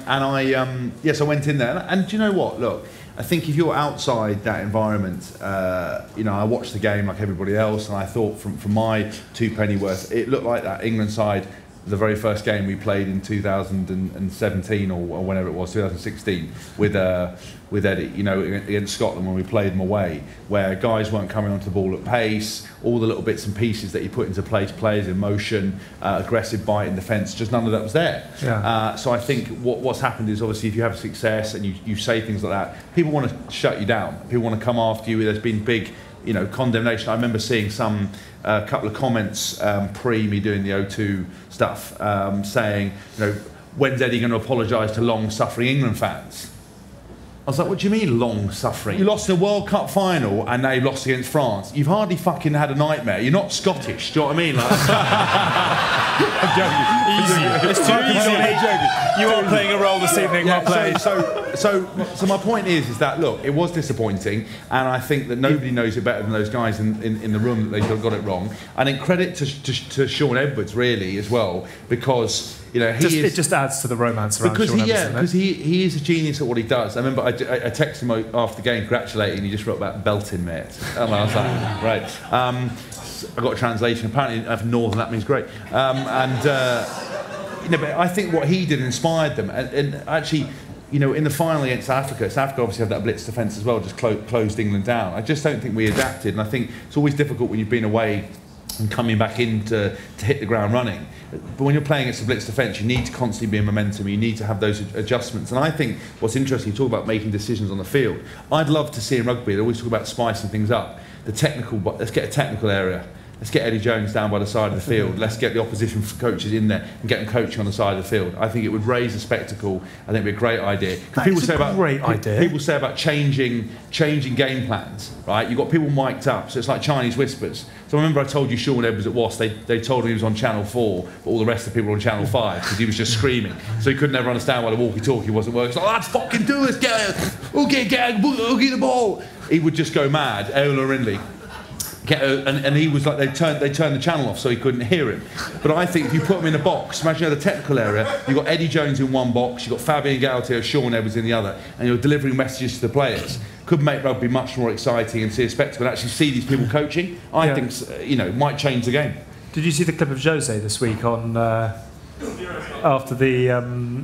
went in there. And do you know what? Look, I think if you're outside that environment, I watched the game like everybody else, and I thought from my two penny worth, it looked like that England side, the very first game we played in 2017 or whenever it was, 2016, with Eddie, against Scotland when we played them away, where guys weren't coming onto the ball at pace, all the little bits and pieces that you put into place, players in motion, aggressive bite in defence, just none of that was there. Yeah. So I think what's happened is, obviously, if you have success and you say things like that, people want to shut you down. People want to come after you. There's been big, condemnation. I remember seeing some couple of comments pre me doing the O2 stuff, saying, when's Eddie going to apologise to long-suffering England fans? I was like, what do you mean long-suffering? You lost in the World Cup final and now you've lost against France. You've hardly fucking had a nightmare. You're not Scottish, do you know what I mean? Like, I'm joking. Easy. It's too easy. You are playing a role this evening, well played. So my point is that, look, it was disappointing, and I think that nobody knows it better than those guys in the room that they got it wrong. I think credit to Sean Edwards, really, as well, because... you know, it just adds to the romance around Sean Edwards, doesn't it? Because he is a genius at what he does. I remember I texted him after the game congratulating, and he just wrote back, "Belting, mate." And I was like, right. I got a translation. Apparently, if Northern, that means great. You know, but I think what he did inspired them, and actually, you know, in the final against Africa, South Africa obviously had that blitz defence as well, just closed England down. I just don't think we adapted, and I think it's always difficult when you've been away and coming back in to hit the ground running. But when you're playing against the blitz defence, you need to constantly be in momentum, you need to have those adjustments. And I think what's interesting, you talk about making decisions on the field. I'd love to see in rugby, they always talk about spicing things up. The technical, let's get a technical area. Let's get Eddie Jones down by the side of the field. Let's get the opposition coaches in there and get them coaching on the side of the field. I think it would raise the spectacle. I think it would be a great idea. That's a great idea. People say about changing game plans, right? You've got people mic'd up, so it's like Chinese whispers. So I remember I told you Sean Edwards at Wasps, they told him he was on Channel 4, but all the rest of the people were on Channel 5 because he was just screaming. So he couldn't ever understand why the walkie-talkie wasn't working. It's like, let's fucking do this, get the ball. He would just go mad, Eola Rindley. And he was like, they turned the channel off so he couldn't hear him. But I think if you put him in a box, imagine the technical area, you've got Eddie Jones in one box, you've got Fabien Galtier, Sean Edwards in the other, and you're delivering messages to the players. Could make rugby much more exciting and see a spectacle and actually see these people coaching. I think, you know, might change the game. Did you see the clip of Jose this week on after the...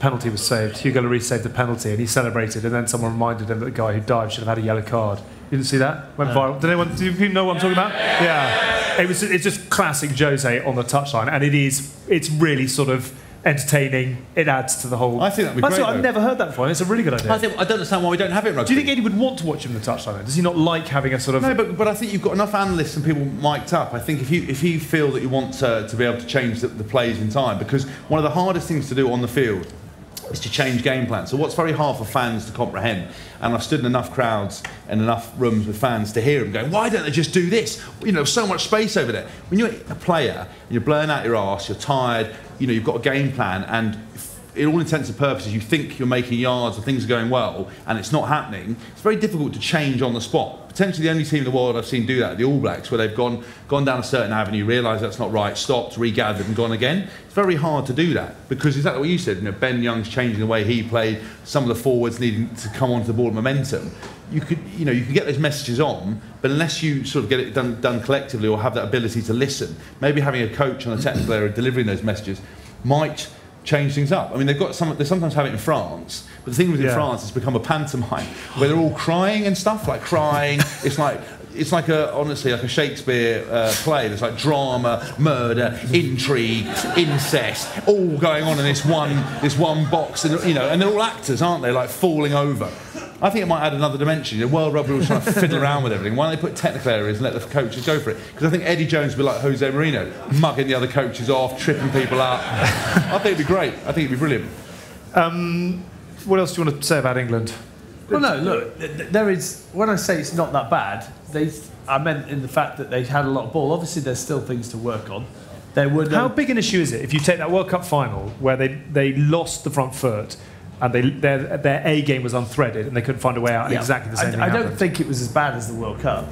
penalty was saved. Hugo Lloris saved the penalty and he celebrated, and then someone reminded him that the guy who dived should have had a yellow card. You didn't see that? Went viral. Do you know what I'm talking about? Yeah. It's just classic Jose on the touchline, and it's really sort of entertaining. It adds to the whole... I think that'd be great. I've never heard that before. It's a really good idea. I don't understand why we don't have it in rugby. Do you think Eddie would want to watch him in the touchline? Does he not like having a sort of... No, but I think you've got enough analysts and people mic'd up. I think if you feel that you want to be able to change the plays in time, because one of the hardest things to do on the field is to change game plans. So what's very hard for fans to comprehend, and I've stood in enough crowds and enough rooms with fans to hear them going, why don't they just do this? You know, so much space over there. When you're a player, and you're blowing out your arse, you're tired, you know, you've got a game plan, and in all intents and purposes, you think you're making yards and things are going well, and it's not happening. It's very difficult to change on the spot. Potentially the only team in the world I've seen do that, the All Blacks, where they've gone down a certain avenue, realised that's not right, stopped, regathered and gone again. It's very hard to do that, because exactly what you said, you know, Ben Youngs changing the way he played, some of the forwards needing to come onto the ball of momentum. You can get those messages on, but unless you sort of get it done collectively or have that ability to listen, maybe having a coach on a technical area delivering those messages might change things up. I mean, they sometimes have it in France, but the thing with France, it's become a pantomime where they're all crying and stuff, like crying. It's like a Shakespeare play. There's like drama, murder, intrigue, incest, all going on in this one box, and you know, and they're all actors, aren't they? Like falling over. I think it might add another dimension. The World Rugby was trying to fiddle around with everything. Why don't they put technical areas and let the coaches go for it? Because I think Eddie Jones would be like Jose Mourinho, mugging the other coaches off, tripping people up. I think it'd be great. I think it'd be brilliant. What else do you want to say about England? Well, no, look, there is... When I say it's not that bad, I meant in the fact that they had a lot of ball. Obviously, there's still things to work on. There were no... How big an issue is it if you take that World Cup final where they lost the front foot, and their A game was unthreaded and they couldn't find a way out, and exactly the same thing happened. I don't think it was as bad as the World Cup.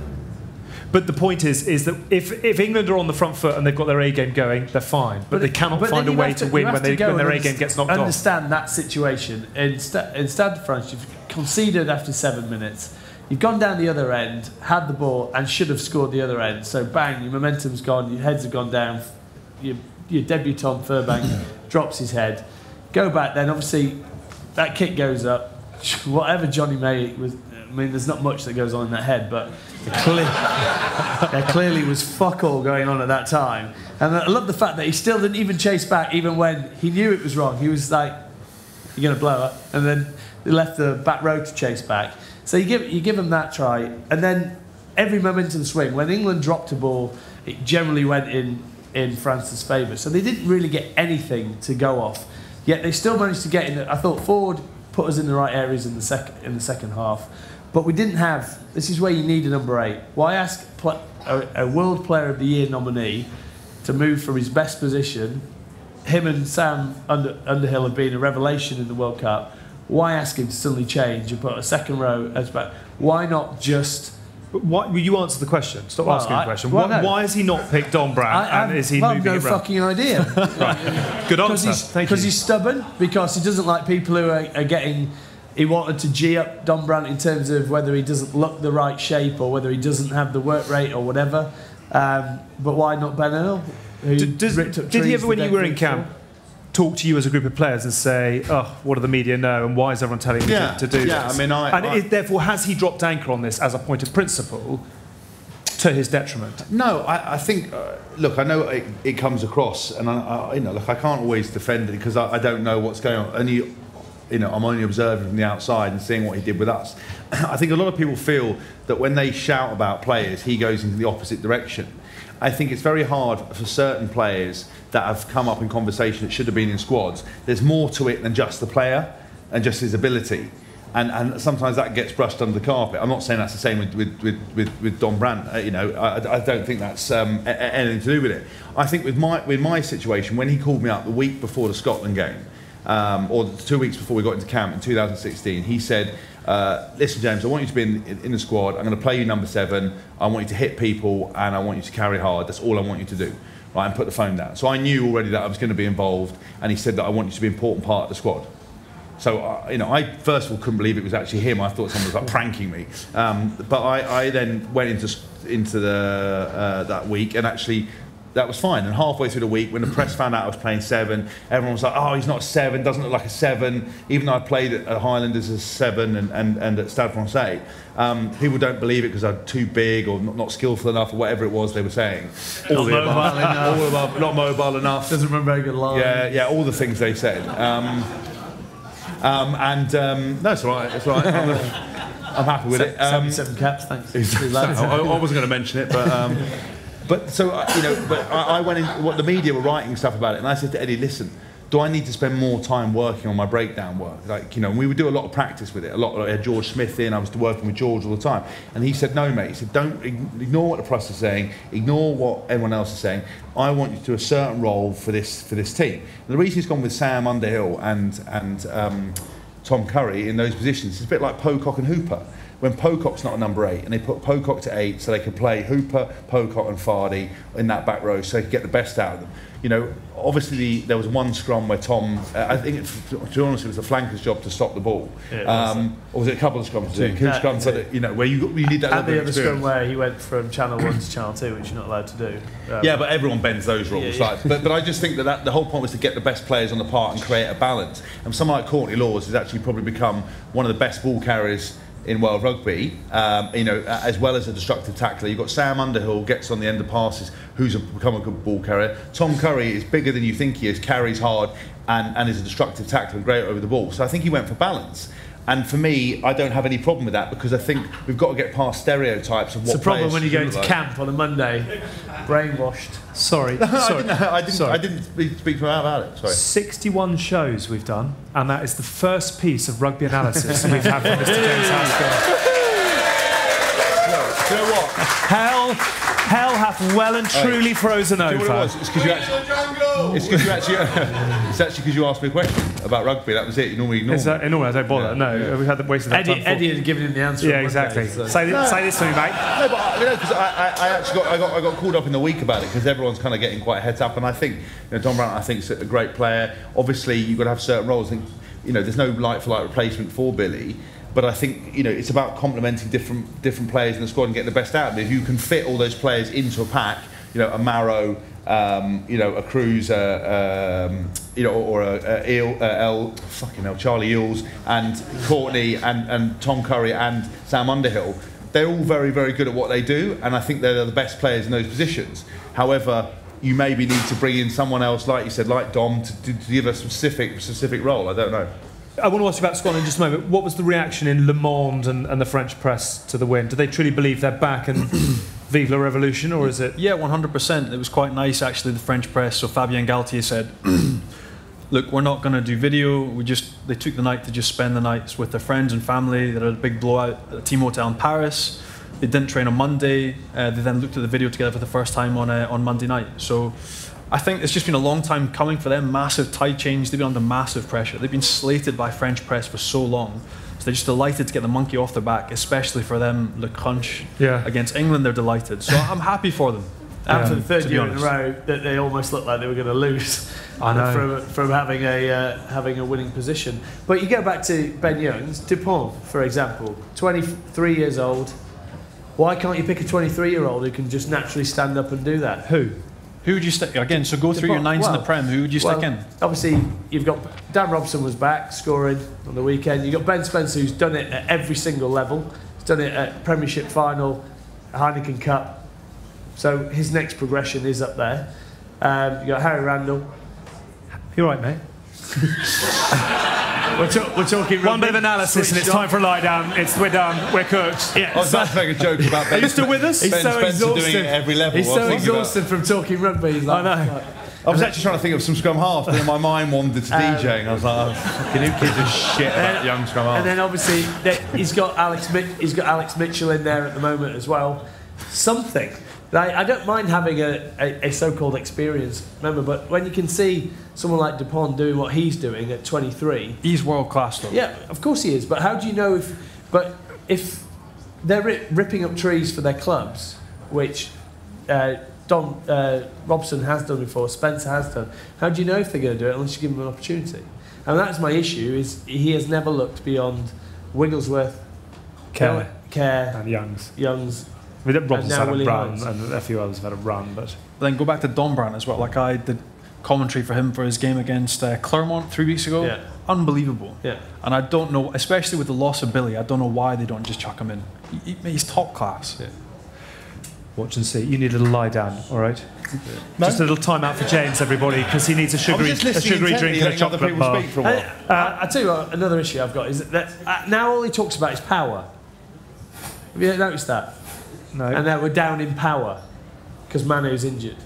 But the point is that if England are on the front foot and they've got their A game going, they're fine. But they cannot find a way to win when their A game gets knocked off. Understand that situation. In Stade Francais, you've conceded after 7 minutes. You've gone down the other end, had the ball, and should have scored the other end. So bang, your momentum's gone, your heads have gone down. Your debutant, Furbank, drops his head. Go back then, obviously... That kick goes up. Whatever Jonny May was... I mean, there's not much that goes on in that head, but there clearly was fuck all going on at that time. And I love the fact that he still didn't even chase back, even when he knew it was wrong. He was like, you're going to blow it. And then they left the back row to chase back. So you give him that try. And then every momentum swing, when England dropped a ball, it generally went in France's favour. So they didn't really get anything to go off. Yet they still managed to get in. I thought Ford put us in the right areas in the second half, but we didn't have. This is where you need a number 8. Why ask a World Player of the Year nominee to move from his best position? Him and Sam Underhill have been a revelation in the World Cup. Why ask him to suddenly change and put a second row as back? Why not just Why, you answer the question. Stop asking the question. Why has he not picked Don Brown? I have no fucking idea. Right. Good answer. Because he's stubborn. Because he doesn't like people who are getting. He wanted to G up Don Brandt in terms of whether he doesn't look the right shape or whether he doesn't have the work rate or whatever. But why not Ben Earl? Did he ever, when you were in camp, talk to you as a group of players and say, oh, what do the media know and why is everyone telling me to do this? Yeah, I mean, therefore, has he dropped anchor on this as a point of principle to his detriment? No, I think, look, I know it comes across, and I, you know, look, I can't always defend it because I don't know what's going on. You know, I'm only observing from the outside and seeing what he did with us. I think a lot of people feel that when they shout about players, he goes into the opposite direction. I think it's very hard for certain players that have come up in conversation that should have been in squads. There's more to it than just the player and just his ability. And sometimes that gets brushed under the carpet. I'm not saying that's the same with Don Brandt. You know, I don't think that's anything to do with it. I think with my situation, when he called me up the week before the Scotland game, or 2 weeks before we got into camp in 2016, he said, listen, James, I want you to be in the squad. I'm going to play you number 7. I want you to hit people and I want you to carry hard. That's all I want you to do. Right, and put the phone down. So I knew already that I was going to be involved, and he said that I want you to be an important part of the squad. So, you know, I first of all couldn't believe it was actually him. I thought someone was like pranking me. But I then went into the that week, and actually that was fine. And halfway through the week, when the press found out I was playing 7, everyone was like, oh, he's not a 7, doesn't look like a 7. Even though I played at Highlanders as a 7 and at Stade Francais, people don't believe it because I'm too big or not skillful enough or whatever it was they were saying. Not mobile enough. Doesn't remember a good line. Yeah, all the things they said. No, it's all right, it's all right. I'm happy with it. 77 caps, thanks. I wasn't going to mention it, but... But so, you know, but I went in, what the media were writing stuff about it, and I said to Eddie, listen, do I need to spend more time working on my breakdown work? Like, you know, and we would do a lot of practice with it, a lot. I had George Smith in, I was working with George all the time. And he said, no, mate, he said, don't ignore what the press is saying, ignore what everyone else is saying. I want you to do a certain role for this team. And the reason he's gone with Sam Underhill and Tom Curry in those positions, it's a bit like Pocock and Hooper. When Pocock's not a number 8, and they put Pocock to 8 so they could play Hooper, Pocock and Fardy in that back row so they could get the best out of them. You know, obviously there was one scrum where Tom, I think, to be honest, it was the flanker's job to stop the ball. Yeah, or was it a couple of scrums? You know, where you need that. And the other scrum where he went from channel 1 to channel 2, which you're not allowed to do. Yeah, but everyone bends those rules. Yeah, yeah. Like, but I just think that the whole point was to get the best players on the part and create a balance. And someone like Courtney Laws has actually probably become one of the best ball carriers in world rugby, you know, as well as a destructive tackler. You've got Sam Underhill, gets on the end of passes, who's become a good ball carrier. Tom Curry is bigger than you think he is, carries hard, and is a destructive tackler, great over the ball. So I think he went for balance. And for me, I don't have any problem with that, because I think we've got to get past stereotypes of what players. It's a problem when you go to camp on a Monday, brainwashed. Sorry. I didn't speak to him about it. Sorry. 61 shows we've done, and that is the first piece of rugby analysis we've had from Mr. James Haskell. Do you know what? Hell hath well and truly frozen over. You know what it was? It's because you asked me a question about rugby. That was it. You normally ignore me. Normally I don't bother. Yeah. No, yeah. We've had wasted that time. Eddie had given him the answer. Yeah, exactly. Day, so. Say this to me, mate. No, but you know, because I actually got called up in the week about it because everyone's kind of getting quite heads up, and I think, you know, Don Brandt, I think, is a great player. Obviously, you've got to have certain roles. And, you know, there's no like-for-like replacement for Billy. But I think, you know, it's about complementing different players in the squad and getting the best out of them. If you can fit all those players into a pack, you know, a Marrow, you know, a Cruz, you know, or Charlie Eels and Courtney and Tom Curry and Sam Underhill, they're all very, very good at what they do, and I think they're the best players in those positions. However, you maybe need to bring in someone else, like you said, like Dom, to give a specific role. I don't know. I want to ask you about Scotland in just a moment. What was the reaction in Le Monde and the French press to the win? Do they truly believe they're back and vive la revolution, or is it...? Yeah, 100%. It was quite nice, actually, the French press. So Fabien Galtier said, look, we're not going to do video. They took the night to just spend the nights with their friends and family. They had a big blowout at a team hotel in Paris. They didn't train on Monday. They then looked at the video together for the first time on Monday night. So... I think it's just been a long time coming for them. Massive tide change. They've been under massive pressure. They've been slated by French press for so long. So they're just delighted to get the monkey off their back, especially for them, Le Crunch. Yeah. Against England, they're delighted. So I'm happy for them. After the third year in a row, that they almost looked like they were going to lose from having a winning position. But you go back to Ben Youngs, Dupont, for example, 23 years old. Why can't you pick a 23-year-old who can just naturally stand up and do that? Who? Who would you stick again? So go through your nines in the Prem. Who would you stick in? Obviously, you've got Dan Robson was back scoring on the weekend. You've got Ben Spencer, who's done it at every single level. He's done it at Premiership final, Heineken Cup. So his next progression is up there. You've got Harry Randall. You all right, mate? we're talking rugby. One bit of analysis and it's time for a lie down. We're done. We're cooked. Yeah. I was about to make a joke about Ben Mr. Withers. He's so exhausted. Doing it at every level. He's so exhausted from talking rugby. Like, I know. I was actually trying to think of some scrum half, but then my mind wandered to DJing. I was like, "Fucking who gives a shit about young scrum half?" And then obviously he's got Alex Mitchell in there at the moment as well. Something. Like, I don't mind having a so-called experience, remember, but when you can see someone like Dupont doing what he's doing at 23... He's world-class, though. Yeah, of course he is, but how do you know if... But if they're ripping up trees for their clubs, which Robson has done before, Spencer has done, how do you know if they're going to do it unless you give them an opportunity? And that's my issue, is he has never looked beyond Wigglesworth, Kerr and Youngs. I mean, Robson's had a run, and a few others have had a run. But then go back to Dombrand as well. Like, I did commentary for him for his game against Clermont 3 weeks ago. Yeah. Unbelievable. Yeah. And I don't know, especially with the loss of Billy, I don't know why they don't just chuck him in. He's top class. Yeah. Watch and see. You need a little lie down, all right? No? Just a little time out for James, everybody, because he needs a sugary drink and a chocolate bar. I tell you what, another issue I've got is that now all he talks about is power. Have you noticed that? No. And they were down in power because Manu's injured.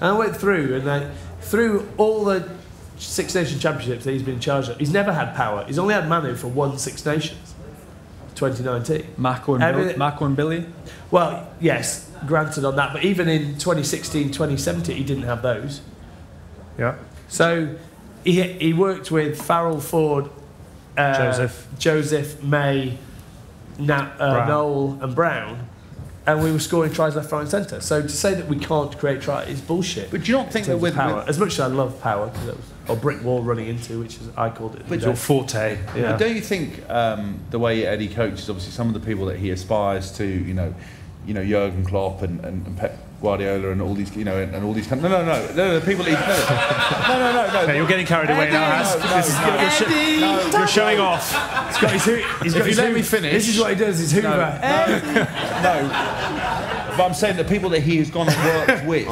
And I went through, and through all the Six Nations Championships that he's been charged at, he's never had power. He's only had Manu for one Six Nations, 2019. Mako and Billy? Well, yes, granted on that, but even in 2016, 2017, he didn't have those. Yeah. So he worked with Farrell, Ford, Joseph, May, Noel and Brown, and we were scoring tries left, right and centre. So to say that we can't create tries is bullshit. But do you not think that with power, as much as I love power, because it was a brick wall running into, which is I called it your forte. Yeah. But don't you think the way Eddie coaches, obviously some of the people that he aspires to, you know Jurgen Klopp and Pep Guardiola and all these, and all these. No, the people that he. No. You're getting carried away now, Eddie. You're showing off. He's got his let me finish. This is what he does. He's Hoover. But I'm saying the people that he has gone and worked with,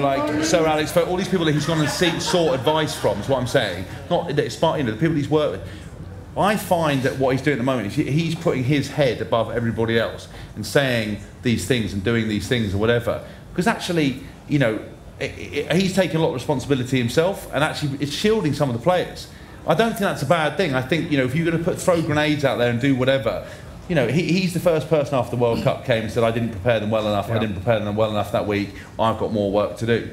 like Sir Alex, all these people that he's gone and sought advice from, is what I'm saying. Not that it's the people he's worked with. I find that what he's doing at the moment is he's putting his head above everybody else and saying these things and doing these things or whatever. Because actually, he's taking a lot of responsibility himself, and actually it's shielding some of the players. I don't think that's a bad thing. I think, if you're going to throw grenades out there and do whatever, he's the first person after the World Cup came and said, I didn't prepare them well enough, I didn't prepare them well enough that week, I've got more work to do.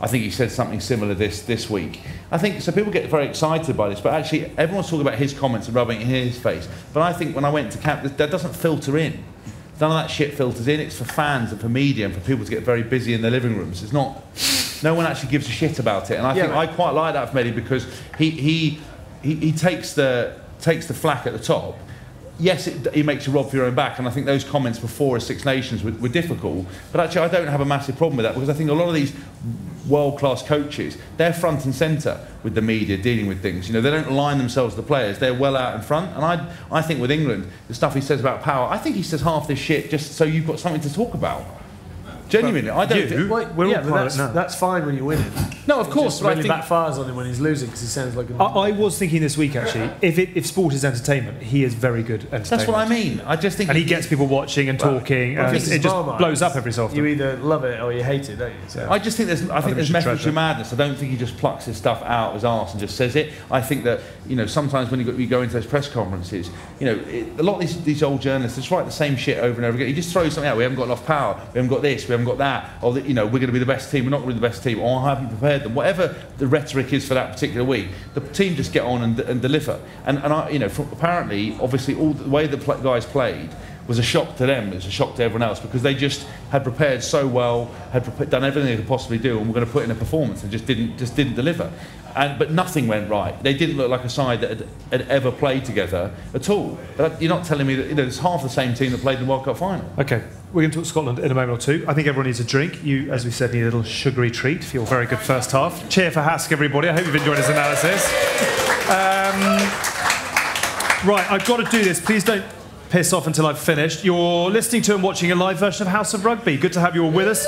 I think he said something similar this week. I think, so people get very excited by this, but actually everyone's talking about his comments and rubbing it in his face. But I think when I went to camp, that doesn't filter in. None of that shit filters in. It's for fans and for media and for people to get very busy in their living rooms. It's not, no one actually gives a shit about it. And I think I quite like that from Eddie, because he takes the flack at the top. Yes, he makes you rob for your own back, and I think those comments before a Six Nations were difficult, but actually I don't have a massive problem with that, because I think a lot of these world-class coaches, they're front and centre with the media, dealing with things. They don't align themselves to the players, they're well out in front, and I think with England, the stuff he says about power, I think he says half this shit just so you've got something to talk about. Genuinely, I don't think... that's fine when you're winning. No, of course. It really backfires on him when he's losing, because he sounds like... I was thinking this week, actually, if sport is entertainment, he is very good entertainment. That's what I mean. I just think... And he gets people watching and talking, and it just blows up every so often. You either love it or you hate it, don't you? So I just think there's methods to madness. I don't think he just plucks his stuff out of his arse and just says it. I think that, sometimes when you go into those press conferences, a lot of these old journalists just write the same shit over and over again. He just throws something out. We haven't got enough power. We haven't got this. We haven't got that. Or, we're going to be the best team. We're not going to be the best team. Or, how have you prepared prepared them. Whatever the rhetoric is for that particular week, the team just get on and deliver. And I, you know, from, apparently, obviously, all the way the guys played was a shock to them. It was a shock to everyone else because they just had prepared so well, had done everything they could possibly do, and were going to put in a performance and just didn't deliver. But nothing went right. They didn't look like a side that had ever played together at all. But you're not telling me that, you know, it's half the same team that played in the World Cup final. Okay, we're going to talk Scotland in a moment or two. I think everyone needs a drink. You, as we said, need a little sugary treat for your very good first half. Cheer for Hask, everybody. I hope you've enjoyed his analysis. Right, I've got to do this. Please don't piss off until I've finished. You're listening to and watching a live version of House of Rugby. Good to have you all with us.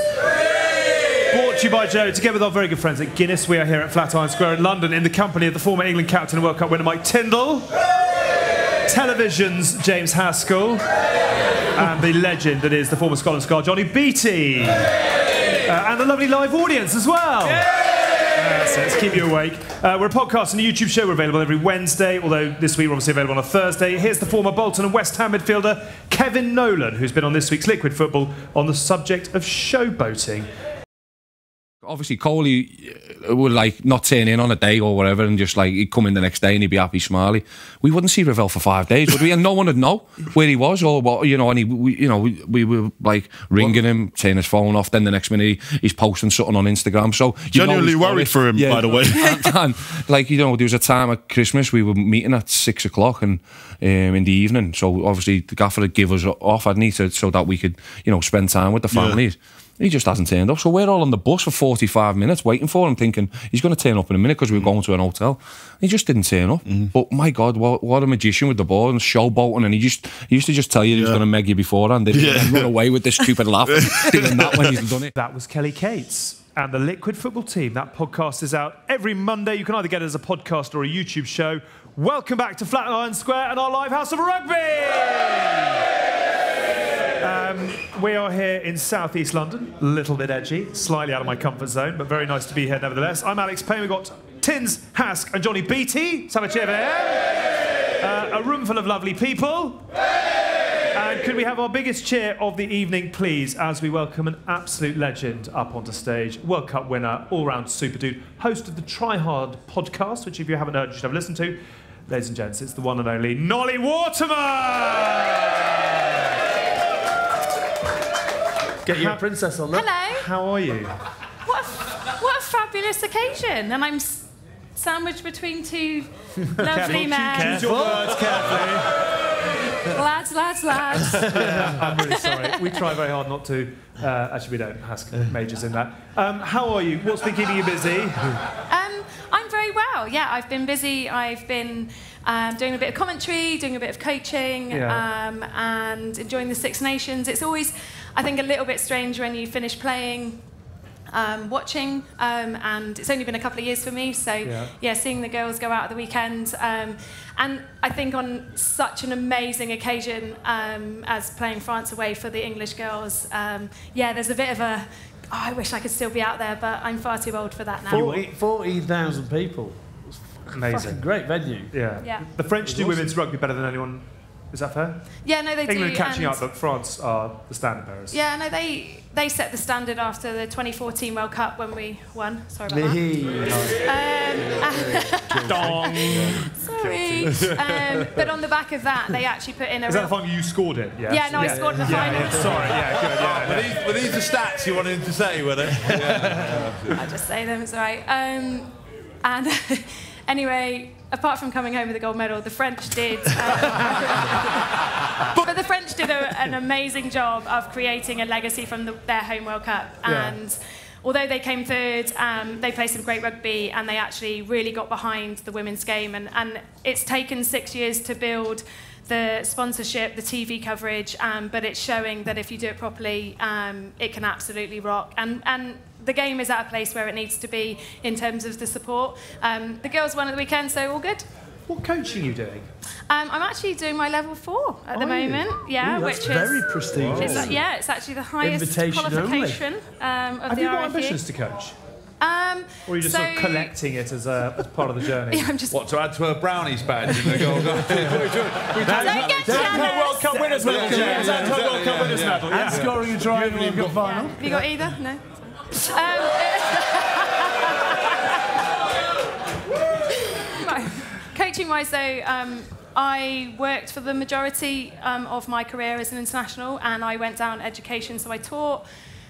Brought to you by Joe, together with our very good friends at Guinness. We are here at Flatiron Square in London in the company of the former England captain and World Cup winner Mike Tindall, Television's James Haskell, and the legend that is the former Scotland star Johnny Beattie, and a lovely live audience as well. So let's keep you awake. We're a podcast and a YouTube show. We're available every Wednesday, although this week we're obviously available on a Thursday. Here's the former Bolton and West Ham midfielder Kevin Nolan, who's been on this week's Liquid Football on the subject of showboating. Obviously, Coley would like not turn in on a day or whatever, and just like he'd come in the next day and he'd be happy, smiley. We wouldn't see Ravel for 5 days, would we? And no one would know where he was or what, you know. And we were like ringing him, turning his phone off. Then the next minute he's posting something on Instagram. So genuinely worried for him, yeah, by the way. And like, you know, there was a time at Christmas we were meeting at 6 o'clock and in the evening. So obviously the gaffer would give us off, hadn't he, so that we could, you know, spend time with the families. Yeah. He just hasn't turned up. So we're all on the bus for 45 minutes waiting for him, thinking he's going to turn up in a minute because we were going to an hotel. He just didn't turn up. But my God, what a magician with the ball and showboating. And he used to just tell you he was going to meg you beforehand. He'd run away with this stupid laugh doing that when he's done it. That was Kelly Cates and the Liquid Football Team. That podcast is out every Monday. You can either get it as a podcast or a YouTube show. Welcome back to Flatiron Square and our live House of Rugby! We are here in southeast London, a little bit edgy, slightly out of my comfort zone, but very nice to be here nevertheless. I'm Alex Payne. We've got Tins, Hask and Johnny Beattie. Let's have a cheer for them. A room full of lovely people. And could we have our biggest cheer of the evening, please, as we welcome an absolute legend up onto stage, World Cup winner, all-round super dude, host of the Try Hard podcast, which if you haven't heard, you should have listened to. Ladies and gents, it's the one and only Nolli Waterman! Get your princess on that. Hello. How are you? What a fabulous occasion. And I'm sandwiched between two lovely men. Use your words carefully. Lads. I'm really sorry. We try very hard not to. Actually, we don't. Hask majors in that. How are you? What's been keeping you busy? I'm very well. Yeah, I've been busy. I've been doing a bit of commentary, doing a bit of coaching, and enjoying the Six Nations. It's always, I think, a little bit strange when you finish playing, watching, and it's only been a couple of years for me, so yeah, seeing the girls go out at the weekend, and I think on such an amazing occasion as playing France away for the English girls, yeah, there's a bit of a, oh, I wish I could still be out there, but I'm far too old for that now. 40,000 people. Amazing. Fucking great venue. Yeah. The French do women's rugby better than anyone. Is that fair? Yeah, no, they do. England catching up, but France are the standard bearers. Yeah, no, they set the standard after the 2014 World Cup when we won. Sorry about that. Dong. Sorry. But on the back of that, they actually put in a... Is that the final you scored it? Yes. Yeah, no, I scored the final. Sorry, good. Were these the stats you wanted to say, were they? I'll just say them, it's all right. And anyway, apart from coming home with a gold medal, the French did... but the French did an amazing job of creating a legacy from their home World Cup. And although they came third, they played some great rugby and they actually really got behind the women's game. And it's taken 6 years to build the sponsorship, the TV coverage, but it's showing that if you do it properly, it can absolutely rock. And the game is at a place where it needs to be in terms of the support. The girls won at the weekend, so all good. What coaching are you doing? I'm actually doing my level 4 at the moment. Yeah, ooh, that's very prestigious. It's actually the highest qualification of the RFU. Have you got ambitions to coach? Or are you just sort of collecting it as part of the journey? Yeah, what, to add to her brownies badge in the gold? Don't get jealous! World Cup winners medal, James! World Cup winners medal. And scoring a try in the final. Have you got either? No. Coaching-wise, though, I worked for the majority of my career as an international, and I went down education, so I taught.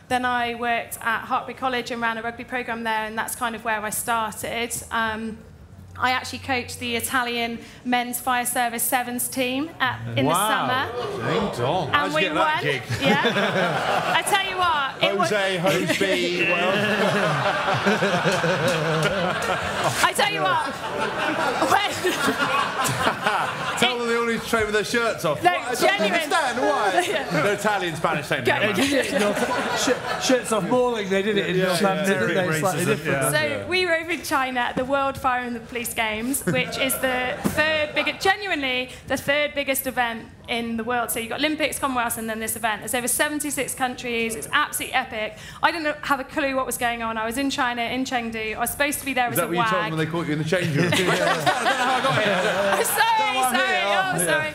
Then I worked at Hertfordshire College and ran a rugby programme there, and that's kind of where I started. I actually coached the Italian men's fire service sevens team in the summer. Ding dong. And we won. Gig? Yeah. I tell you what. Jose, I tell you what. Tell them they all need to train with their shirts off. No, I don't understand why. They're Italian, Spanish, same thing. Shirts off mauling. They did it in Northampton, didn't they? Slightly different. So we were over in China at the World Fire and the Police Games, which is the third biggest, genuinely the third biggest event in the world. So you've got Olympics, Commonwealth, and then this event. There's over 76 countries. It's absolutely epic. I didn't have a clue what was going on. I was in China, in Chengdu. I was supposed to be there as a wag. Is that what you told them when they caught you in the change room? I don't know how I got here. Sorry.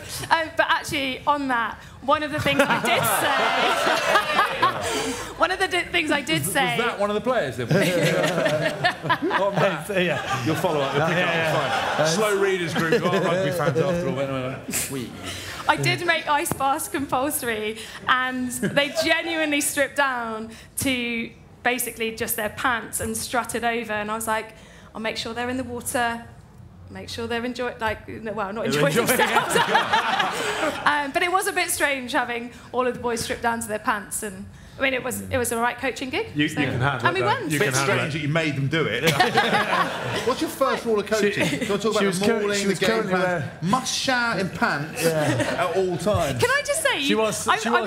But actually, on that, one of the things I did say... one of the things I did say... Was that one of the players? Your follow-up. Slow readers group. Oh, rugby fans after all. I did make ice baths compulsory, and they genuinely stripped down to basically just their pants and strutted over, and I was like, I'll make sure they're in the water, make sure they're enjoying, like, well, not enjoying themselves. But it was a bit strange having all of the boys stripped down to their pants, and I mean, it was a right coaching gig. And we won. It's a bit strange that you made them do it. What's your first rule of coaching? You're talking about mauling, the game plan. Must shower in pants at all times. Can I just say... She was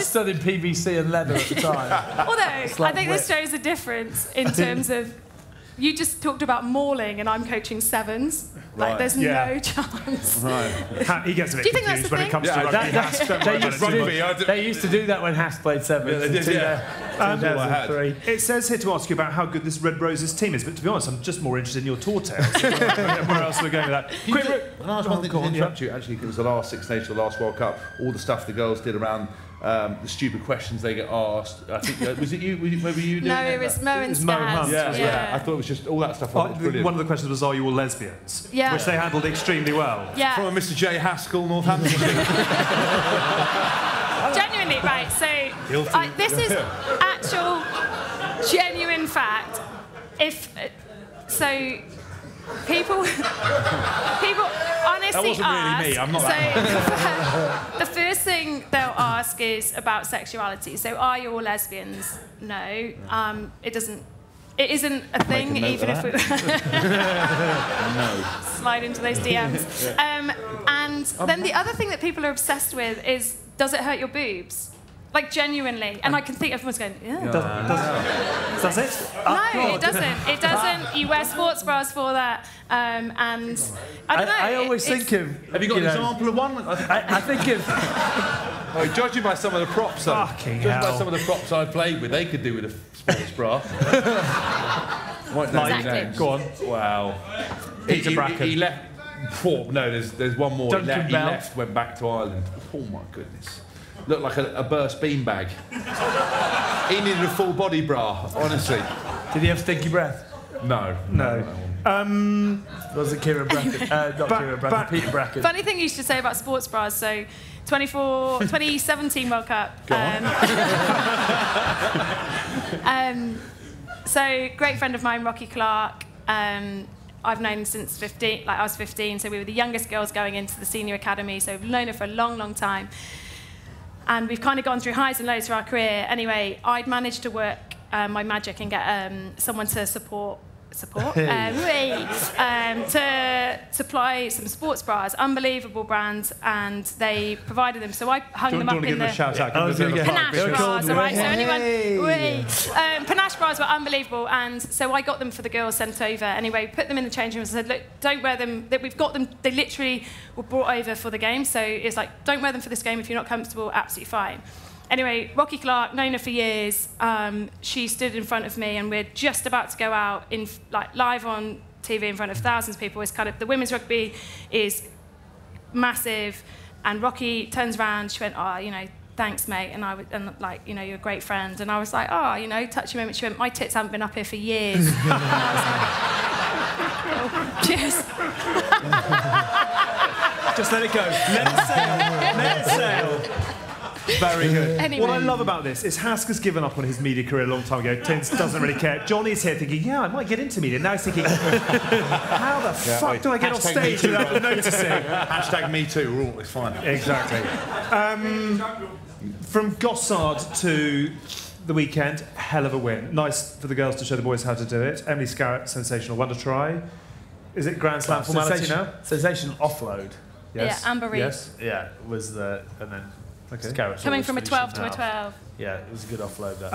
studying PVC and leather at the time. Although, I think this shows a difference in terms of... You just talked about mauling, and I'm coaching sevens. Right. Like, there's no chance. Right. He gets a bit confused when it comes to rugby. They used to do that when Haas played sevens. It says here to ask you about how good this Red Roses team is, but to be honest, I'm just more interested in your tour tales. Where else we're going with that? Can I ask one thing to interrupt you? Actually, because it was the last Six Nations, the last World Cup, all the stuff the girls did around... the stupid questions they get asked. I think was it you? Maybe you doing no, it was Mo and Scaz. Yeah. I thought it was just all that stuff. One of the questions was, "Are you all lesbians?" Yeah. Which they handled extremely well. Yeah. From a Mr. J. Haskell, Northampton. Genuinely, right? So this is actual, genuine fact. People honestly ask... That wasn't really me, I'm not. The first thing they'll ask is about sexuality. So, are you all lesbians? No. It isn't a thing, even if we... Slide into those DMs. And then the other thing that people are obsessed with is, does it hurt your boobs? Like, genuinely. And I can think everyone's going, yeah. Does it? No, it doesn't. It doesn't. You wear sports bras for that. And I don't know. I always think of... Have you got an example of one? I think of... Judging by some of the props I played with, they could do with a sports bra. Go on. Wow. Peter Bracken. He left... No, there's one more. He left, went back to Ireland. Oh, my goodness. Looked like a burst beanbag. He needed a full body bra, honestly. Did he have stinky breath? No. It wasn't Kieran Bracken. Peter Bracken. Funny thing you should say about sports bras, so 2017 World Cup. Go on. So, great friend of mine, Rocky Clark, I've known since 15, like I was 15, so we were the youngest girls going into the senior academy, so we've known her for a long, long time. And we've kind of gone through highs and lows for our career. Anyway, I'd managed to work my magic and get someone to support to supply some sports bras, unbelievable brands, and they provided them. So I hung them up in the Panache bras, all right? So anyone, Panache bras were unbelievable, and so I got them for the girls sent over. Anyway, put them in the change room and said, look, don't wear them. We've got them. They literally were brought over for the game, so it's like, don't wear them for this game if you're not comfortable. Absolutely fine. Anyway, Rocky Clark, known her for years, she stood in front of me, and we're just about to go out in like live on TV in front of thousands of people. It's kind of, the women's rugby is massive, and Rocky turns around, she went, oh, you know, thanks, mate, and like, you know, you're a great friend. And I was like, oh, you know, touchy moment. She went, my tits haven't been up here for years. And I was like, oh, cheers. Just let it go. Let it sail. Let it sail. Very good. Anyway. What I love about this is Haskell's given up on his media career a long time ago. Tins doesn't really care. Johnny's here thinking, yeah, I might get into media. Now he's thinking, how the fuck do I get off stage without noticing? Hashtag me too. We're all, it's fine. Exactly. From Gossard to the weekend, hell of a win. Nice for the girls to show the boys how to do it. Emily Scarrett, sensational wonder try. Is it Grand Slam formality now? Sensational offload. Yes. Yeah, Amber Reed. Yes. Yeah, was the... and then... Okay. Coming from a 12 to a 12. Yeah, it was a good offload there.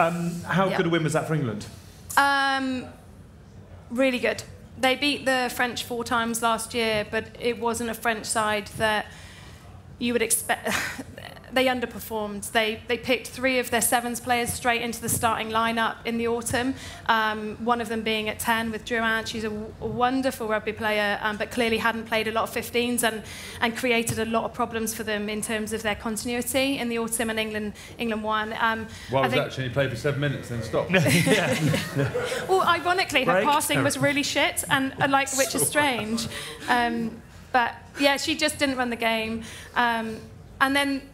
How good a win was that for England? Really good. They beat the French 4 times last year, but it wasn't a French side that you would expect. They underperformed. They picked 3 of their 7s players straight into the starting lineup in the autumn, one of them being at 10 with Durant. She's a wonderful rugby player, but clearly hadn't played a lot of 15s and created a lot of problems for them in terms of their continuity in the autumn, and England won. Well, I was actually played for 7 minutes and stopped. Well, ironically, her passing was really shit, and like, which is strange. But, yeah, she just didn't run the game. And then...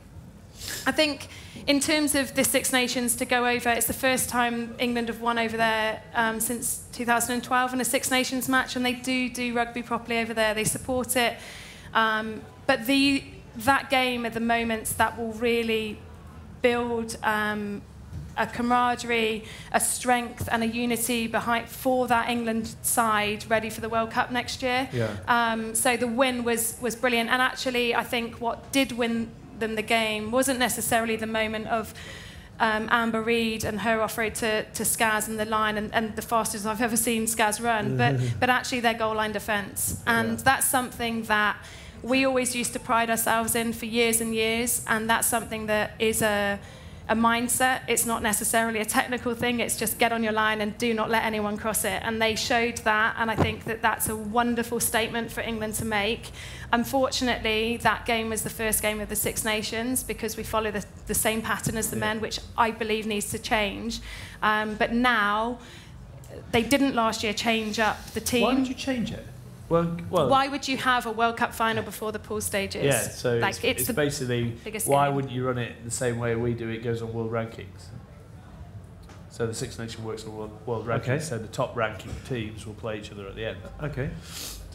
I think in terms of the Six Nations to go over, it's the first time England have won over there since 2012 in a Six Nations match, and they do rugby properly over there. They support it. But that game are the moments that will really build a camaraderie, a strength and a unity behind for that England side ready for the World Cup next year. Yeah. So the win was brilliant. And actually, I think what did win... them the game wasn't necessarily the moment of Amber Reed and her offload to Skaz and the line and the fastest I've ever seen Skaz run, but actually their goal line defence, and that's something that we always used to pride ourselves in for years and years, and that's something that is a mindset. It's not necessarily a technical thing. It's just get on your line and do not let anyone cross it, and they showed that, and I think that that's a wonderful statement for England to make. Unfortunately, that game was the first game of the Six Nations because we follow the same pattern as the men, which I believe needs to change. But now, they didn't last year change up the team. Why would you change it? Well, why would you have a World Cup final before the pool stages? Yeah, so like, it's basically, why wouldn't you run it the same way we do? It goes on world rankings. So the Six Nations works on world rankings, so the top ranking teams will play each other at the end. Okay.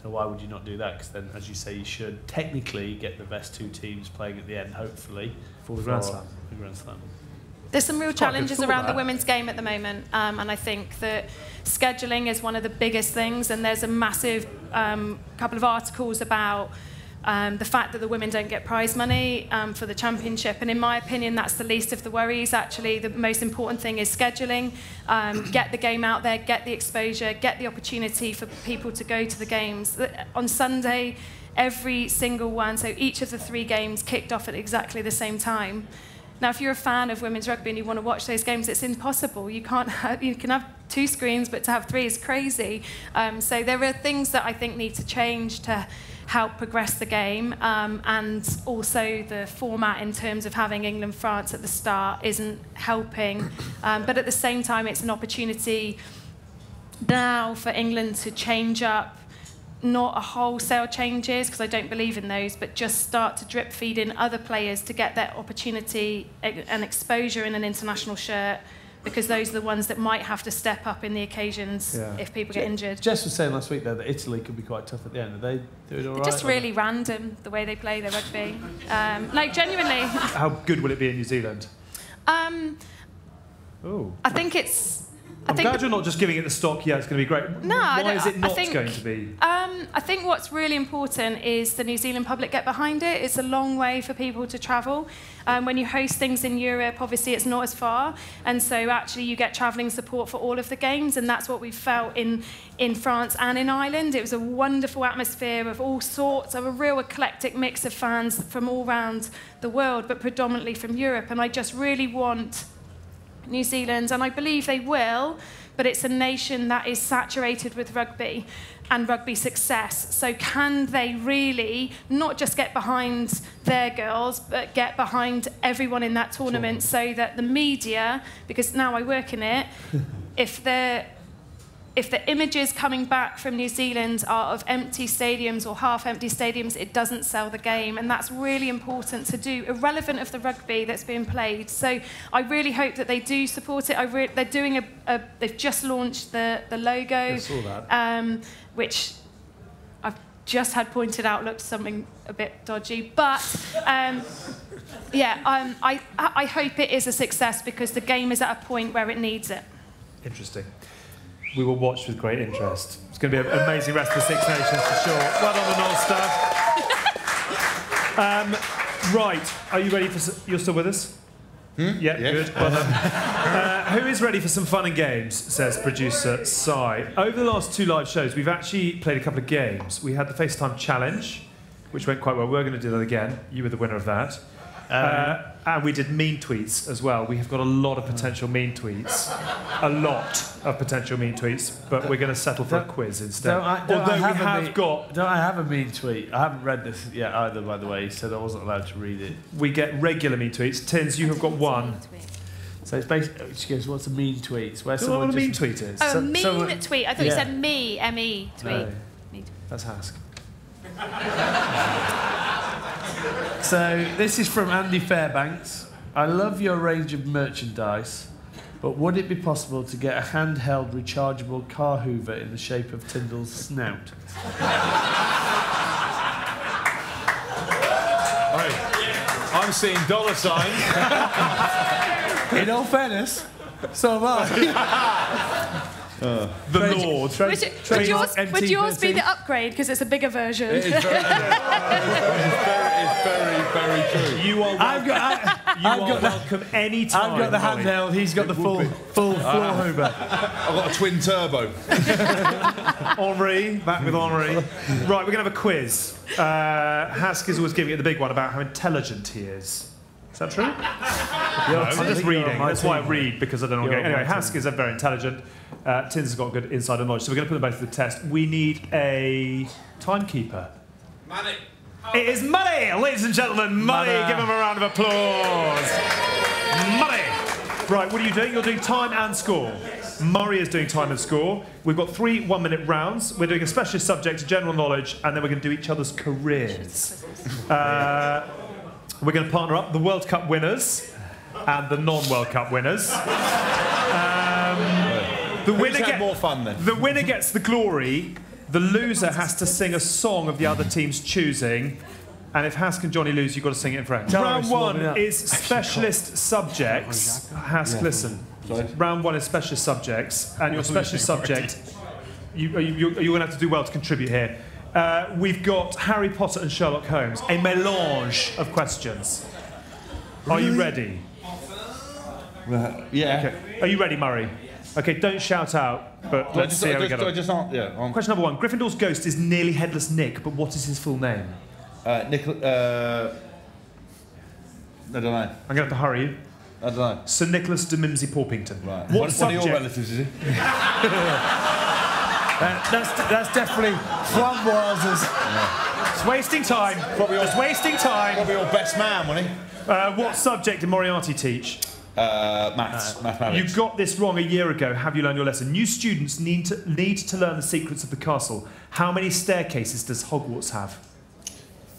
So why would you not do that? Because then, as you say, you should technically get the best 2 teams playing at the end, hopefully, for the Grand Slam. There's some real challenges around the women's game at the moment, and I think that scheduling is one of the biggest things, and there's a massive couple of articles about the fact that the women don't get prize money for the championship, and in my opinion that's the least of the worries. Actually, the most important thing is scheduling, get the game out there, get the exposure, get the opportunity for people to go to the games. On Sunday, every single one, so each of the 3 games kicked off at exactly the same time. Now, if you're a fan of women's rugby and you want to watch those games, it's impossible. You can't have, you can have 2 screens, but to have 3 is crazy. So there are things that I think need to change to help progress the game, and also the format in terms of having England-France at the start isn't helping. But at the same time, it's an opportunity now for England to change up, not a wholesale changes, because I don't believe in those, but just start to drip feed in other players to get that opportunity and exposure in an international shirt, because those are the ones that might have to step up in the occasions if people get injured. Jess was saying last week, though, that Italy could be quite tough at the end. Are they doing all right? Just really random, the way they play their rugby. Like, genuinely. How good will it be in New Zealand? I think it's... I'm glad you're not just giving it the stock, yeah, it's going to be great. No, why is it not going to be? I think what's really important is the New Zealand public get behind it. It's a long way for people to travel. When you host things in Europe, obviously it's not as far, and so actually you get travelling support for all of the games, and that's what we felt in France and in Ireland. It was a wonderful atmosphere of all sorts, of a real eclectic mix of fans from all around the world, but predominantly from Europe, and I just really want... New Zealand, and I believe they will, but it's a nation that is saturated with rugby and rugby success. So can they really not just get behind their girls, but get behind everyone in that tournament so that the media, because now I work in it, if they're If the images coming back from New Zealand are of empty stadiums or half-empty stadiums, it doesn't sell the game, and that's really important to do, irrelevant of the rugby that's being played. So I really hope that they do support it. They're doing they've just launched the logo, I saw that. Which I've just had pointed out looked something a bit dodgy, but yeah, I hope it is a success because the game is at a point where it needs it. Interesting. We will watch with great interest. It's going to be an amazing rest of the Six Nations for sure. Well done, the Noll staff. Right, are you ready for... You're still with us? Hmm? Yeah, yeah, good. Well done. Who is ready for some fun and games, says producer Sai. Over the last two live shows, we've actually played a couple of games. We had the FaceTime Challenge, which went quite well. We're going to do that again. You were the winner of that. And we did mean tweets as well. We have got a lot of potential mean tweets. A lot of potential mean tweets, but we're going to settle for a quiz instead. Don't I have a mean tweet? I haven't read this yet either, by the way, so I wasn't allowed to read it. We get regular mean tweets. Tins, you have got one. So it's basically, she goes, what's a mean tweet? Where someone what a mean tweet is? Oh, a mean tweet. I thought you said me, M-E, tweet. No. That's Hask. So this is from Andy Fairbanks. I love your range of merchandise, but would it be possible to get a handheld rechargeable car hoover in the shape of Tindall's snout? I'm seeing $. In all fairness, so have I. The Lord. Would yours be the upgrade, because it's a bigger version? It is very true. You are welcome any time. I've got the handheld, he's got the full floor hoover. I've got a twin turbo. Henri, back with Henri. Right, we're going to have a quiz. Hask is always giving it the big one about how intelligent he is. Is that true? No, I'm just reading. That's why I read, because I don't know what I'm getting. Anyway, Hask is very intelligent. Tins has got good insider knowledge, so we're going to put them both to the test. We need a timekeeper. Money. Oh. It is money, ladies and gentlemen. Money. Give them a round of applause. Money. Right, what are you doing? You're doing time and score. Yes. Murray is doing time and score. We've got 3 one-minute rounds. We're doing a specialist subject, general knowledge, and then we're going to do each other's careers. We're going to partner up the World Cup winners and the non-World Cup winners. The winner gets the glory. The loser has to sing a song of the other team's choosing. And if Hask and Johnny lose, you've got to sing it in French. Round one is specialist subjects. Hask, listen. Round one is specialist subjects. And your specialist subject, you're going to have to do well to contribute here. We've got Harry Potter and Sherlock Holmes, a melange of questions. Are you ready? Yeah. Okay. Are you ready, Murray? Yes. OK, don't shout out, but let's see how we get on. Question number one. Gryffindor's ghost is nearly headless Nick, but what is his full name? Nick... I don't know. I'm going to have to hurry you. I don't know. Sir Nicholas de Mimsey Porpington. Right. One of your relatives, is he? That's definitely flamboises. It's wasting time. Probably your best man, wasn't he? What subject did Moriarty teach? Mathematics. You got this wrong a year ago. Have you learned your lesson? New students need to learn the secrets of the castle. How many staircases does Hogwarts have?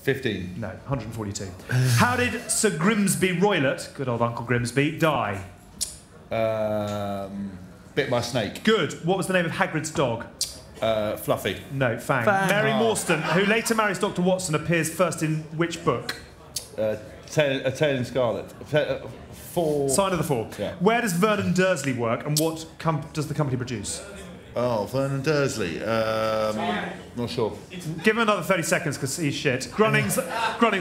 15. No, 142. How did Sir Grimsby Roylott, good old Uncle Grimsby, die? Bit by a snake. Good. What was the name of Hagrid's dog? Fluffy. No, Fang. Mary Morstan, who later marries Dr. Watson, appears first in which book? A Tale in Scarlet. Sign of the Four. Yeah. Where does Vernon Dursley work, and what does the company produce? Oh, Vernon Dursley. Not sure. Give him another 30 seconds, because he's shit. Grunnings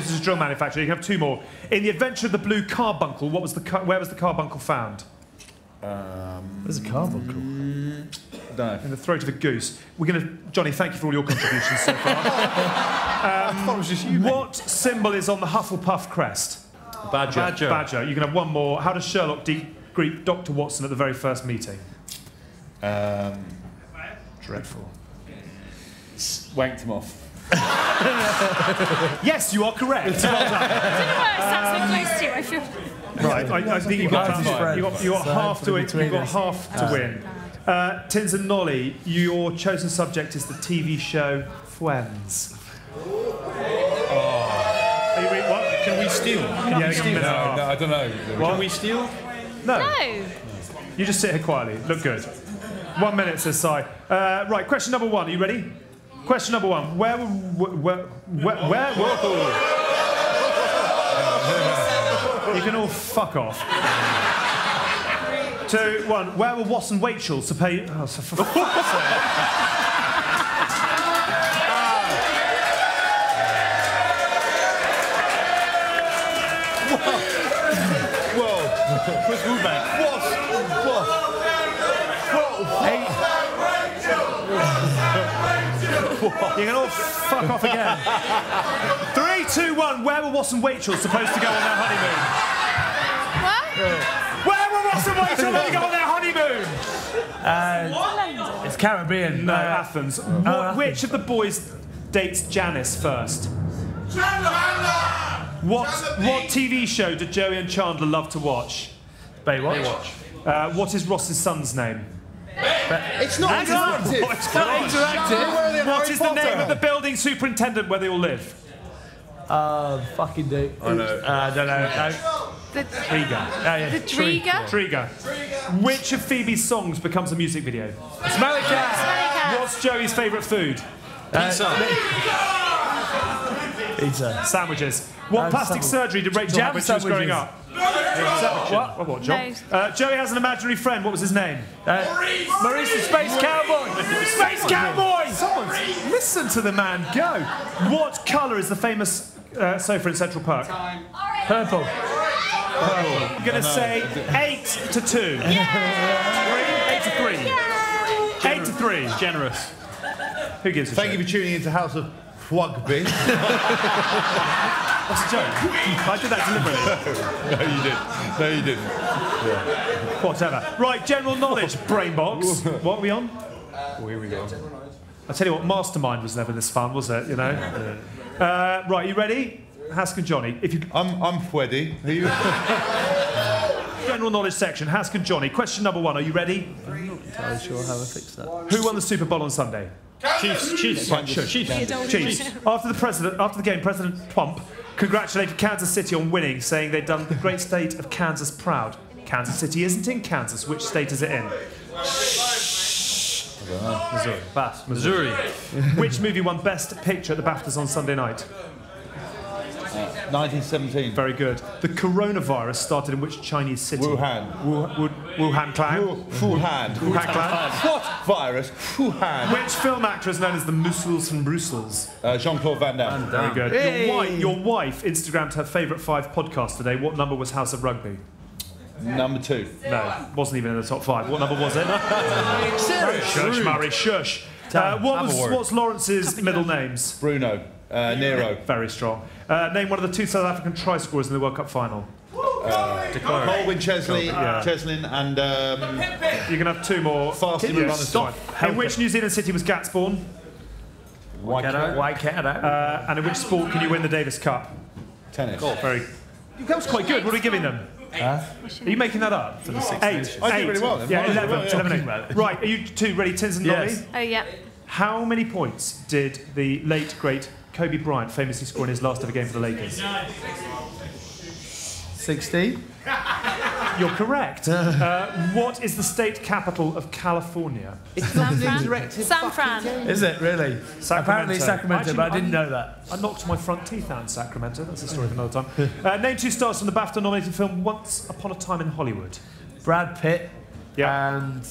is a drill manufacturer. You can have two more. In The Adventure of the Blue Carbuncle, where was the carbuncle found? There's a carbuncle. No. In the throat of a goose. We're going to... Johnny, thank you for all your contributions so far. What symbol is on the Hufflepuff crest? Badger. Badger. You can have one more. How does Sherlock greet Dr. Watson at the very first meeting? Dreadful. Wanked him off. Yes, you are correct. Well done. I don't know why it sounds so close to you. I feel... Right, I think you've got half to win. Tins and Nolli, your chosen subject is the TV show Friends. Oh. Are you ready? What? Can we steal? Can we steal? No, I don't know. What? Can we steal? No. No. You just sit here quietly. Look good. 1 minute, says Si. Right, question number one. Are you ready? Question number one. Where you can all fuck off. 2, 1. Where were Watts and Wachel to pay? Oh, so for fuck's sake. Chris Woodbank. What? You can all fuck off again. 3, 2, 1. Where were Watts and Wachel supposed to go on their honeymoon? What? Where were Watts and Wachel going to go on their honeymoon? It's Caribbean. No, Athens. Which of the boys dates Janice first? What TV show did Joey and Chandler love to watch? Baywatch. What is Ross's son's name? It's not interactive. It's not interactive. What is the name of the building superintendent where they all live? Fucking do. I don't know. The Triga. Which of Phoebe's songs becomes a music video? Smelly Cat. What's Joey's favourite food? Pizza. Pizza. Sandwiches. What plastic surgery did Rachel have when she was growing up? What? John? No. Joey has an imaginary friend. What was his name? Maurice the Space Cowboy. Space Cowboy! Someone listen to the man go. What colour is the famous sofa in Central Park? Purple. Purple. I'm going to say 8-2. 8-3. 8-3. Generous. Who gives a shit? Thank you for tuning into House of... Wugby. That's a joke. I did that deliberately. No, you didn't. No, you didn't. Yeah. Whatever. Right, general knowledge, brain box. What are we on? Here we go. I tell you what, Mastermind was never this fun, was it? You know. Right, you ready? Haskell and Johnny. If you. I'm Fweddy. General knowledge section. Haskell and Johnny. Question number one. Are you ready? I'm not entirely sure how I fix that. Who won the Super Bowl on Sunday? Chiefs. After the game, President Plump congratulated Kansas City on winning, saying they'd done the great state of Kansas proud. Kansas City isn't in Kansas. Which state is it in? Missouri. Missouri. Which movie won Best Picture at the BAFTAs on Sunday night? 1917. Very good. The coronavirus started in which Chinese city? Wuhan clan. Wuhan clan. What? Virus. Wuhan. Which film actor is known as the Muscles from Brussels? Jean-Claude Van Damme. Very good. Hey. Your wife Instagrammed her favourite 5 podcasts today. What number was House of Rugby? Number 2. No, wasn't even in the top 5. What number was it? Shush, Murray, shush. What's Lawrence's middle names? Bruno. Nero. Very strong. Name one of the 2 South African try scorers in the World Cup final. Colwyn Cheslin and... you can have 2 more. In which New Zealand city was Gats born? Waikato. And in which sport can you win the Davis Cup? Tennis. Cool. That was quite good. What are we giving them? Are you making that up? For the 6 8. I did really well then. Yeah, 11. Right, are you 2 ready? Tins and Nolli? Oh, yeah. How many points did the late, great Kobe Bryant famously score in his last ever game for the Lakers? 16. You're correct. What is the state capital of California? It's San Fran. Is it, really? Sacramento. Apparently Sacramento, but I didn't know that. I knocked my front teeth out in Sacramento. That's a story for another time. Name 2 stars from the BAFTA-nominated film Once Upon a Time in Hollywood. Brad Pitt. Yeah. And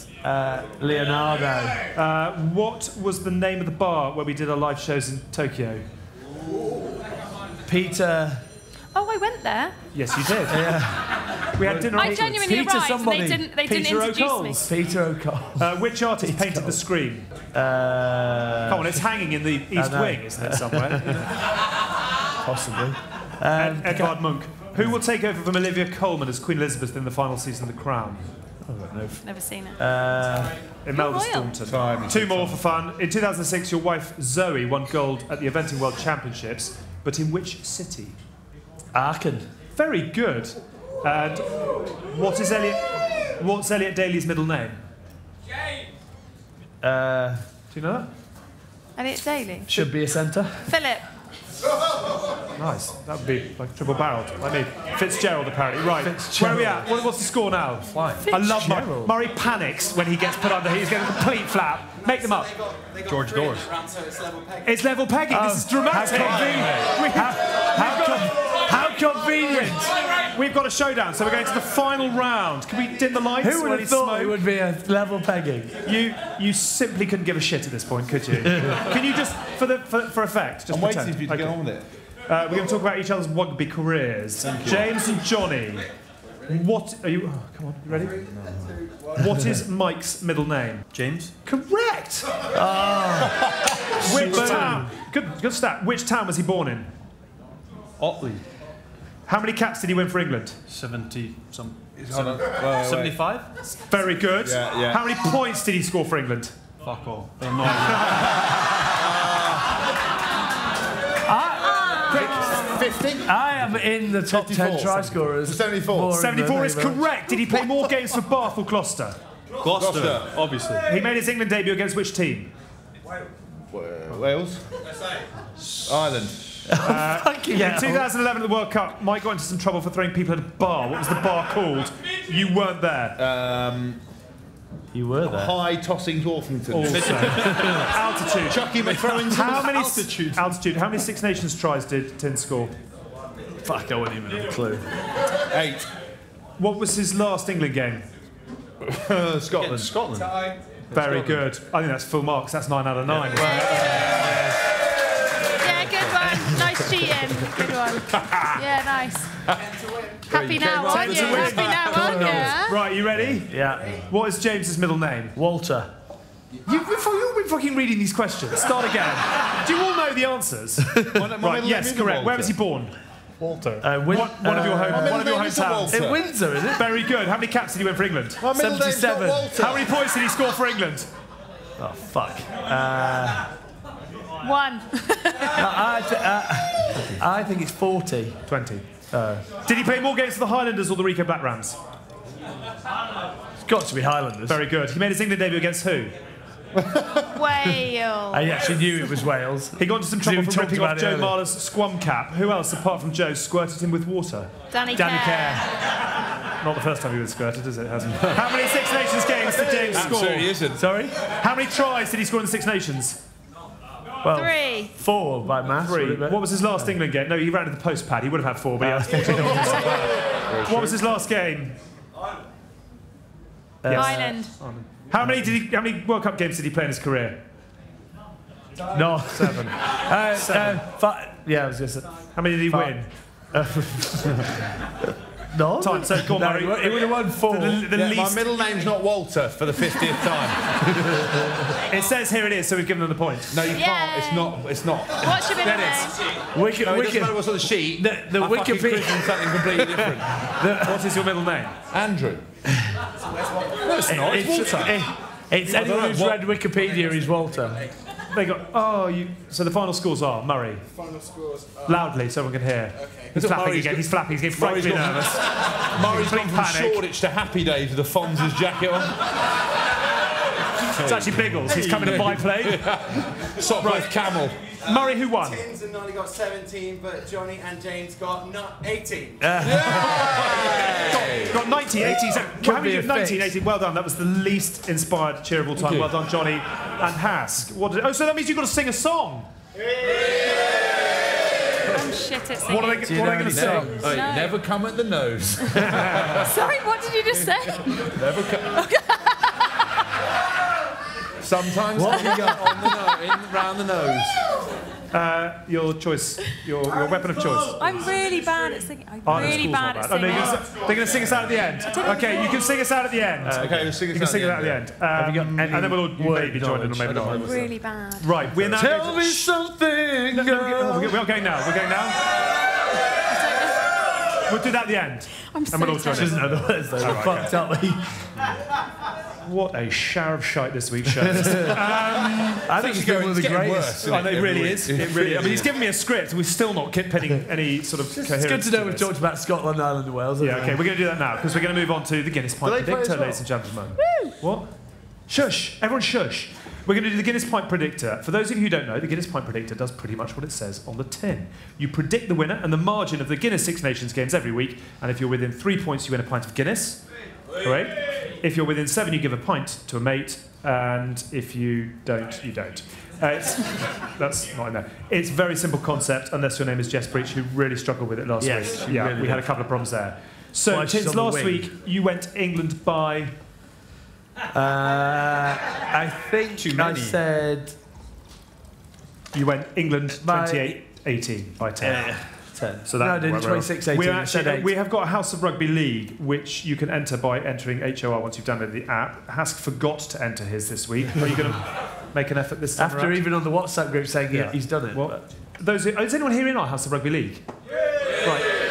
Leonardo. What was the name of the bar where we did our live shows in Tokyo? Peter. Oh, I went there. Yes, you did. Yeah. We had dinner. I genuinely arrived and they didn't introduce me. Peter O'Connell. Which artist painted the screen? Come on, it's hanging in the East Wing, isn't it, somewhere? Possibly. Edvard Munch. Who will take over from Olivia Colman as Queen Elizabeth in the final season of The Crown? Never seen it. Imelda Staunton. 2 more for fun. In 2006, your wife Zoe won gold at the Eventing World Championships, but in which city? Aachen. Very good. And what's Elliot Daly's middle name? James. Do you know that? Elliot Daly. Should be a centre. Philip. Nice. That would be like triple-barrelled, like me. Fitzgerald, apparently. Right. Fitzgerald. Where are we at? What's the score now? Fine. I love Murray. Murray panics when he gets put under. He's getting a complete flap. Make them up. They got George Dawes. So it's level pegging. It's level pegging. This is dramatic. How convenient. We've got a showdown, so we're going to the final round. Can we dim the lights? Who would have thought it would be a level pegging? You simply couldn't give a shit at this point, could you? Can you just, for effect, just pretend. I'm waiting for you to get on with it. We're going to talk about each other's rugby careers. James and Johnny. What are you? Oh, come on, you ready? No. What is Mike's middle name? James. Correct. Oh. Which town? Good stat. Which town was he born in? Otley. How many caps did he win for England? 75. Very good. Yeah, yeah. How many points did he score for England? Fuck all. I am in the top 10 try scorers. 74. 74 is correct. Did he play more games for Bath or Gloucester? Gloucester, obviously. He made his England debut against which team? Wales. Ireland. In 2011 at the World Cup, Mike got into some trouble for throwing people at a bar. What was the bar called? You weren't there. You were there. High tossing Dorfington. Altitude. Chucky McThrowing. Altitude. How many Six Nations tries did Tin score? Fuck, I wouldn't even have a clue. 8. What was his last England game? Scotland. Very good. I think that's full marks. That's 9 out of 9. Yeah, good one. Nice cheating. Good one. Yeah, nice. Happy now, aren't you? Happy now, aren't you? Right, you ready? Yeah. What is James's middle name? Walter. You've been fucking reading these questions. Start again. Do you all know the answers? Right, yes, correct. Where was he born? Walter. One of your hometowns. In Windsor, is it? Very good. How many caps did he win for England? My 77. How many points did he score for England? Oh, fuck. 1. I think it's 40. 20. Did he play more games for the Highlanders or the Rico Black Rams? It's got to be Highlanders. Very good. He made his England debut against who? Wales. I actually knew it was Wales. He got into some trouble for ripping off Joe Marler's squam cap. Who else, apart from Joe, squirted him with water? Danny Kerr. Not the first time he was squirted, is it? How many Six Nations games did James score? Absolutely isn't. Sorry? How many tries did he score in the Six Nations? Well, 3. 4 by maths. 3. What was his last England game? No, he ran to the post pad. He would have had 4, but he had 4. What was his last game? Ireland. How many World Cup games did he play in his career? No. 7. 7. 5. Yeah, I was just. How many did he win? No. Time. So go on, Murray. He would have won 4. My middle name's not Walter for the 50th time. It says here it is, so we've given them the point. No, you can't. It's not. What's your middle name? It doesn't matter what's on the sheet. The Wikipedia something completely different. What is your middle name? Andrew. No, it's not. It's Walter. It's anyone who's read Wikipedia is Walter. They got. Oh, you. So the final scores are Murray. Final scores. Loudly, so everyone can hear. Okay. He's flapping Murray's again. He's flapping. He's getting frankly nervous. Murray's gone from Shoreditch to Happy Days with a Fonz's jacket on. It's actually Biggles. He's coming to my play. Soft right. Camel. Murray, who won? Tins and Nolli got 17, but Johnny and James got 18. Got 19, 18. So how many did 19, 18? Well done. That was the least inspired cheer of all time. Well done, Johnny and Hask. So that means you've got to sing a song. I'm shit at singing. What are they going to sing? No. Never come at the nose. Sorry, what did you just say? Never come. Sometimes we go round the nose. Your choice, your weapon of choice. I'm really bad at singing. They're going to sing us out at the end. Okay, you can sing us out at the end. Okay, you can sing us out at the end. And then we'll maybe join in or maybe not. I'm really bad. Right, we're now. Tell me something. We're going now. We'll do that at the end. I'm sorry. And we'll all join in. We're fucked up. What a shower of shite this week's show. I think it's one of the greatest. I know it really is. It really is. I mean, he's given me a script. We're still not pitting any sort of coherence. It's good to know we've talked about Scotland, Ireland, and Wales. Yeah, okay, we're going to do that now because we're going to move on to the Guinness Pint Predictor, ladies and gentlemen. Woo! What? Shush! Everyone, shush! We're going to do the Guinness Pint Predictor. For those of you who don't know, the Guinness Pint Predictor does pretty much what it says on the tin. You predict the winner and the margin of the Guinness Six Nations games every week, and if you're within 3 points, you win a pint of Guinness. Correct? If you're within 7, you give a pint to a mate, and if you don't, you don't. That's not in there. It's a very simple concept, unless your name is Jess Breach, who really struggled with it last week. Yeah, really we had a couple of problems there. So, since last week, you went England by... I think too many. I said... You went England 28-18 by 10. 10. So that no, I didn't 26-18. We have got a House of Rugby League, which you can enter by entering HOR once you've downloaded the app. Hask forgot to enter his this week. Are you going to make an effort this time after around? Even on the WhatsApp group saying he's done it. Well, is anyone here in our House of Rugby League? Yeah. Right.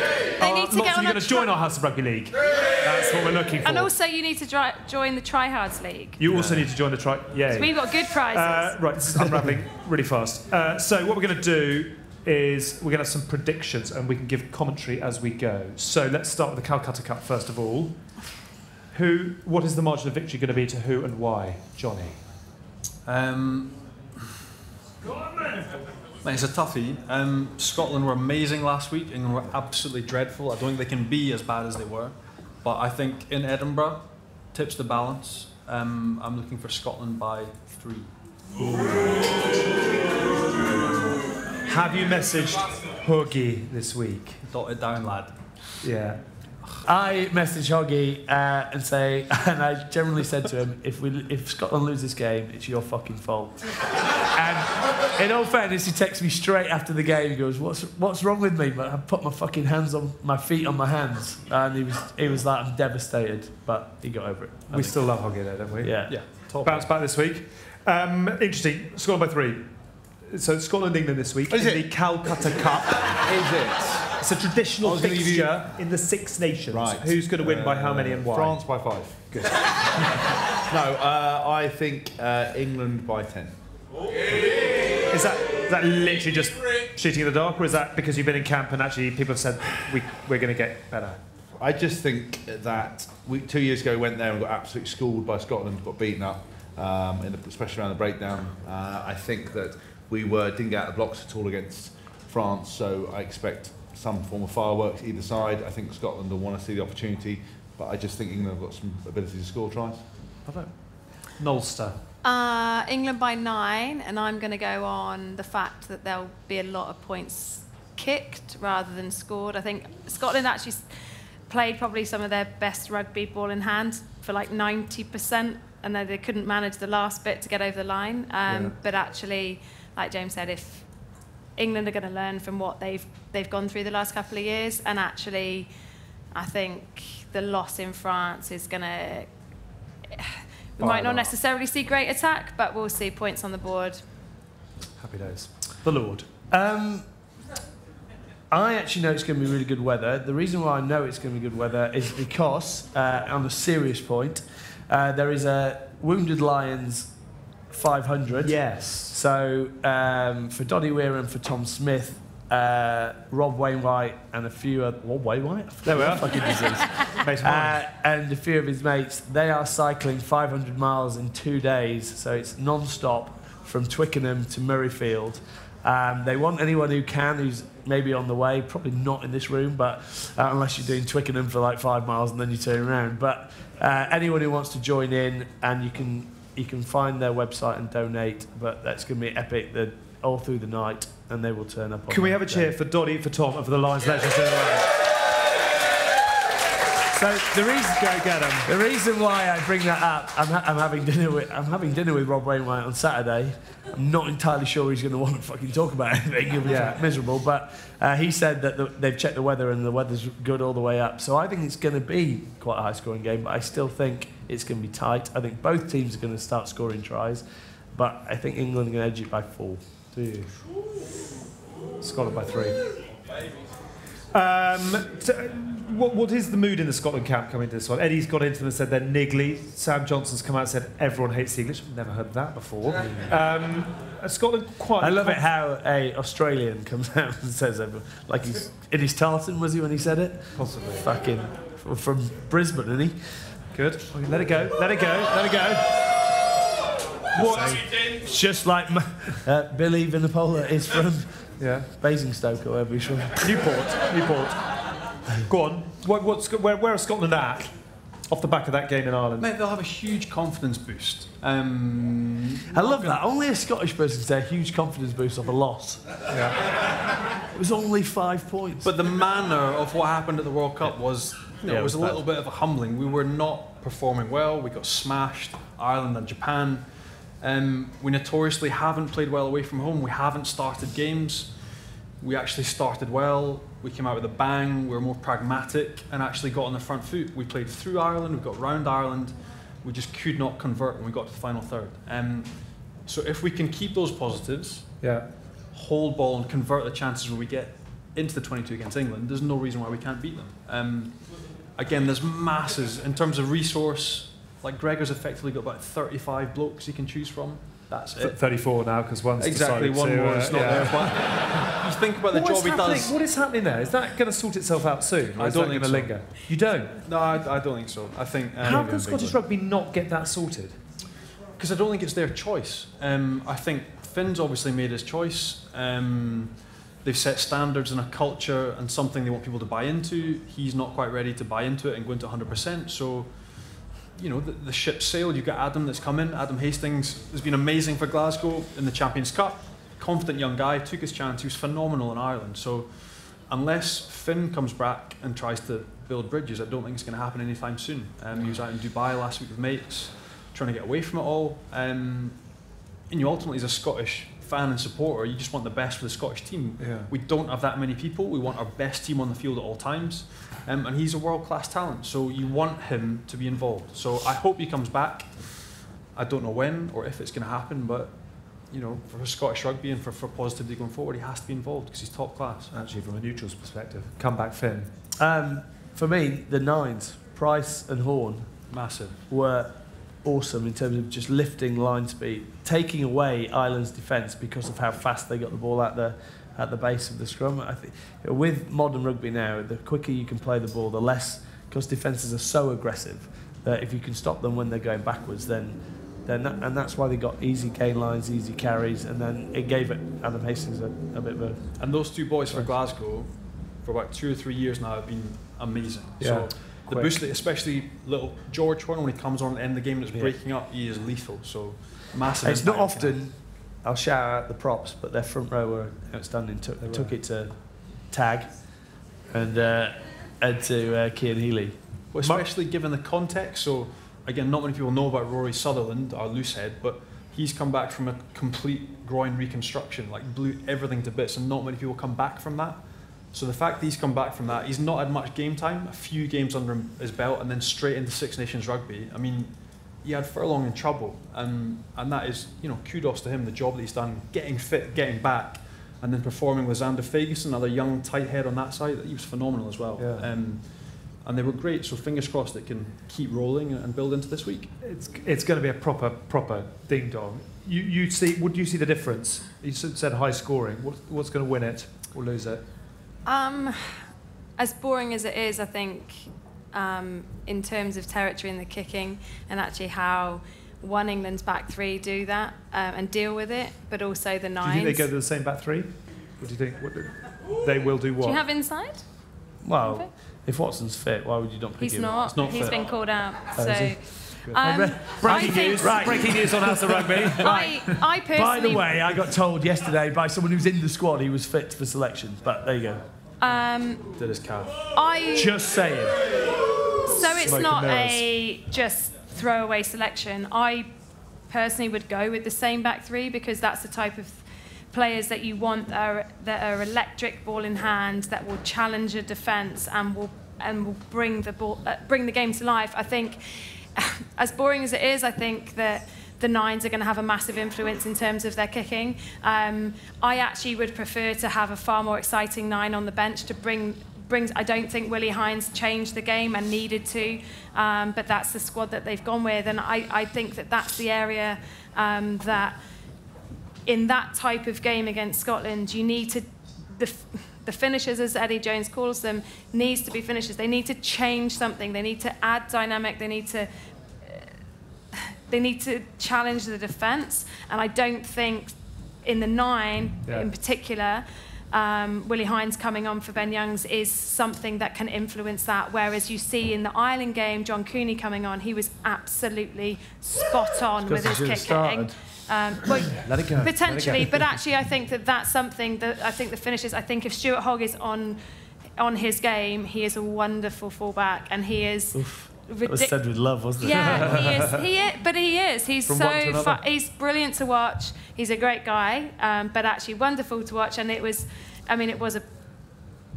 Lots of you are going to join our House of Rugby League. That's what we're looking for. And also, you need to join the Tryhards League. You also need to join the Tryhards. Yeah. So we've got good prizes. Right, this is unravelling really fast. So what we're going to do is we're going to have some predictions and we can give commentary as we go. So let's start with the Calcutta Cup first of all. What is the margin of victory going to be to who and why, Johnny? It's a toughie. Scotland were amazing last week. England were absolutely dreadful. I don't think they can be as bad as they were. But I think in Edinburgh, tips the balance. I'm looking for Scotland by 3. Have you messaged Hoggy this week? Dot it down, lad. Yeah. I messaged Hoggy and I generally said to him, if Scotland lose this game, it's your fucking fault. And in all fairness, he texts me straight after the game. He goes, "What's wrong with me?" But I put my fucking hands on my feet on my hands, and he was like, "I'm devastated," but he got over it. We still love Hoggy though, don't we? Yeah, yeah. Bounce back this week. Interesting. Scotland by 3. So Scotland England this week in the Calcutta Cup. Is it? It's a traditional fixture in the Six Nations. Right. Who's going to win by how many and why? France by 5. Good. I think England by 10. Is that literally just shooting in the dark, or is that because you've been in camp and actually people have said we're going to get better? I just think that 2 years ago we went there and got absolutely schooled by Scotland, got beaten up, especially around the breakdown. I think that didn't get out of the blocks at all against France, so I expect some form of fireworks either side. I think Scotland will want to see the opportunity, but I just think England have got some ability to score tries. Nolster. England by 9, and I'm going to go on the fact that there'll be a lot of points kicked rather than scored. I think Scotland actually played probably some of their best rugby ball in hand for like 90%, and they couldn't manage the last bit to get over the line. But actually, like James said, if England are going to learn from what they've gone through the last couple of years, and actually I think the loss in France is going to... We might not necessarily see great attack, but we'll see points on the board. Happy days. The Lord. I actually know it's going to be really good weather. The reason why I know it's going to be good weather is because, on a serious point, there is a Wounded Lions 500. Yes. So for Doddie Weir and for Tom Smith, Rob Wainwright and a few other... Rob Wainwright? There we are. Fucking disease. And a few of his mates, they are cycling 500 miles in 2 days, so it's non-stop from Twickenham to Murrayfield. They want anyone who's maybe on the way, probably not in this room, but unless you're doing Twickenham for like 5 miles and then you turn around. But anyone who wants to join in, and you can find their website and donate, but that's going to be epic all through the night, and they will turn up on Can we have a cheer for Doddie, for Tom, and for the Lions legends? So the reason why I bring that up, I'm having dinner with Rob Wainwright on Saturday. I'm not entirely sure he's going to want to fucking talk about anything. He'll be miserable, but he said that they've checked the weather and the weather's good all the way up. So I think it's going to be quite a high-scoring game, but I still think it's going to be tight. I think both teams are going to start scoring tries, but I think England are going to edge it by 4. Do you? Scotland by 3. What is the mood in the Scotland camp coming to this one? Eddie's got into them and said they're niggly. Sam Johnson's come out and said everyone hates the English. I've never heard that before. Scotland quite... I love it how a Australian comes out and says everyone... Like he's in his tartan, was he, when he said it? Possibly. Fucking... From Brisbane, isn't he? Good. Let it go. Let it go. Let it go. It's just like Billy Vanapola is from Basingstoke or wherever he's from. Newport. Go on. Where are Scotland at? Off the back of that game in Ireland. Mate, they'll have a huge confidence boost. I love that. Only a Scottish person can say a huge confidence boost off a loss. Yeah. It was only 5 points. But the manner of what happened at the World Cup was, you know, it was a little bit of a humbling. We were not performing well. We got smashed. Ireland and Japan. We notoriously haven't played well away from home. We haven't started games. We actually started well. We came out with a bang. We were more pragmatic and actually got on the front foot. We played through Ireland. We got round Ireland. We just could not convert when we got to the final third. So if we can keep those positives, hold ball and convert the chances when we get into the 22 against England, there's no reason why we can't beat them. Again, there's masses. In terms of resource, like Gregor's effectively got about 35 blokes he can choose from. That's it. 34 now, because one's exactly one to, more. It's not there. Just think about the job he does. What is happening there? Is that going to sort itself out soon? Or I don't think it's going to linger. You don't? No, I don't think so. I think. How can Scottish rugby not get that sorted? Because I don't think it's their choice. I think Finn's obviously made his choice. They've set standards and a culture and something they want people to buy into. He's not quite ready to buy into it and go into 100%. So. You know, the ship sailed. You've got Adam that's come in. Adam Hastings has been amazing for Glasgow in the Champions Cup. Confident young guy, took his chance. He was phenomenal in Ireland. So unless Finn comes back and tries to build bridges, I don't think it's going to happen anytime soon. He was out in Dubai last week with mates, trying to get away from it all. And you ultimately, as a Scottish fan and supporter, you just want the best for the Scottish team. Yeah. We don't have that many people. We want our best team on the field at all times. And he's a world-class talent, so you want him to be involved. So I hope he comes back. I don't know when or if it's going to happen, but you know, for Scottish rugby and for positivity going forward, he has to be involved because he's top class. Actually, from a neutral's perspective, come back Finn. For me, the nines, Price and Horn, massive, were awesome in terms of just lifting line speed, taking away Ireland's defence because of how fast they got the ball out there. At the base of the scrum, I think with modern rugby now, the quicker you can play the ball, the less, because defences are so aggressive that if you can stop them when they're going backwards, then that, and that's why they got easy gain lines, easy carries, and then it gave it Adam Hastings a bit of a. And those two boys for Glasgow, for about 2 or 3 years now, have been amazing. Yeah. So the boost, especially little George Horn, when he comes on at the end of the game and it's breaking up, he is lethal. So massive. It's not often. I'll shout out the props, but their front row were outstanding. Took it to Tag and to Cian Healy. Well, especially given the context. So, again, not many people know about Rory Sutherland, our loosehead, but he's come back from a complete groin reconstruction, like blew everything to bits, and not many people come back from that. So the fact that he's come back from that, he's not had much game time, a few games under his belt, and then straight into Six Nations Rugby. I mean, he had Furlong in trouble, and that is, you know, kudos to him, the job that he's done, getting fit, getting back, and then performing with Xander Ferguson, another young tight head on that side. He was phenomenal as well. Yeah. And they were great, so fingers crossed it can keep rolling and build into this week. It's going to be a proper ding-dong. Would you see the difference? You said high scoring. What's going to win it or lose it? As boring as it is, I think, in terms of territory and the kicking and actually how one England's back three do that and deal with it, but also the nines. Do you think they go to the same back three? What do you think? They will do what? Do you have inside? Well, if Watson's fit, why would you not pick him? He's not. He's been called out. So. Breaking news on House of Rugby. I personally. By the way, I got told yesterday by someone who's in the squad he was fit for selection. But there you go. Did his calf. Just saying. So it's not a just throwaway selection. I personally would go with the same back three because that's the type of players that you want that are electric, ball in hand, that will challenge a defence and will bring the ball, bring the game to life. I think, as boring as it is, I think that the nines are going to have a massive influence in terms of their kicking. I actually would prefer to have a far more exciting nine on the bench to bring. I don't think Willie Hines changed the game and needed to, but that's the squad that they've gone with, and I think that that's the area that in that type of game against Scotland you need to the finishers, as Eddie Jones calls them, needs to be finishers. They need to change something. They need to add dynamic. They need to They need to challenge the defence, and I don't think in the nine in particular, Willie Hines coming on for Ben Youngs is something that can influence that. Whereas you see in the Ireland game, John Cooney coming on, he was absolutely spot on with his kick hitting. Let it go. Potentially, let it go. But actually, I think that that's something that I think the finishes. I think if Stuart Hogg is on his game, he is a wonderful fullback, and he is. Oof. That was said with love, wasn't it? Yeah, he is. He's so fun. He's brilliant to watch. He's a great guy, but actually wonderful to watch. And it was, I mean, it was a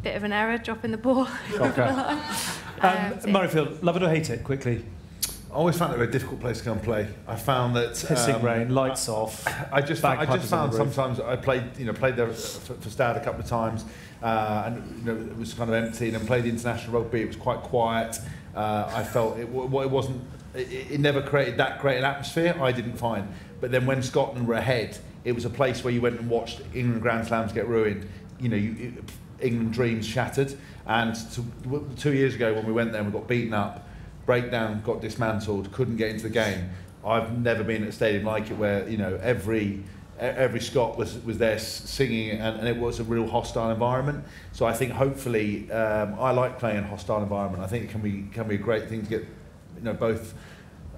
bit of an error dropping the ball. Okay. Murrayfield, love it or hate it, quickly. I always found it a difficult place to go and play. I found that pissing rain, lights off. I just found sometimes I played there for Stade a couple of times, and it was kind of empty. And then played international rugby. It was quite quiet. I felt it wasn't. It never created that great an atmosphere. I didn't find. But then when Scotland were ahead, it was a place where you went and watched England Grand Slams get ruined. England dreams shattered. And 2 years ago, when we went there, and we got beaten up, breakdown, got dismantled, couldn't get into the game. I've never been at a stadium like it where every Scot was there singing, and it was a real hostile environment. So I think hopefully I like playing in a hostile environment. I think it can be a great thing to get both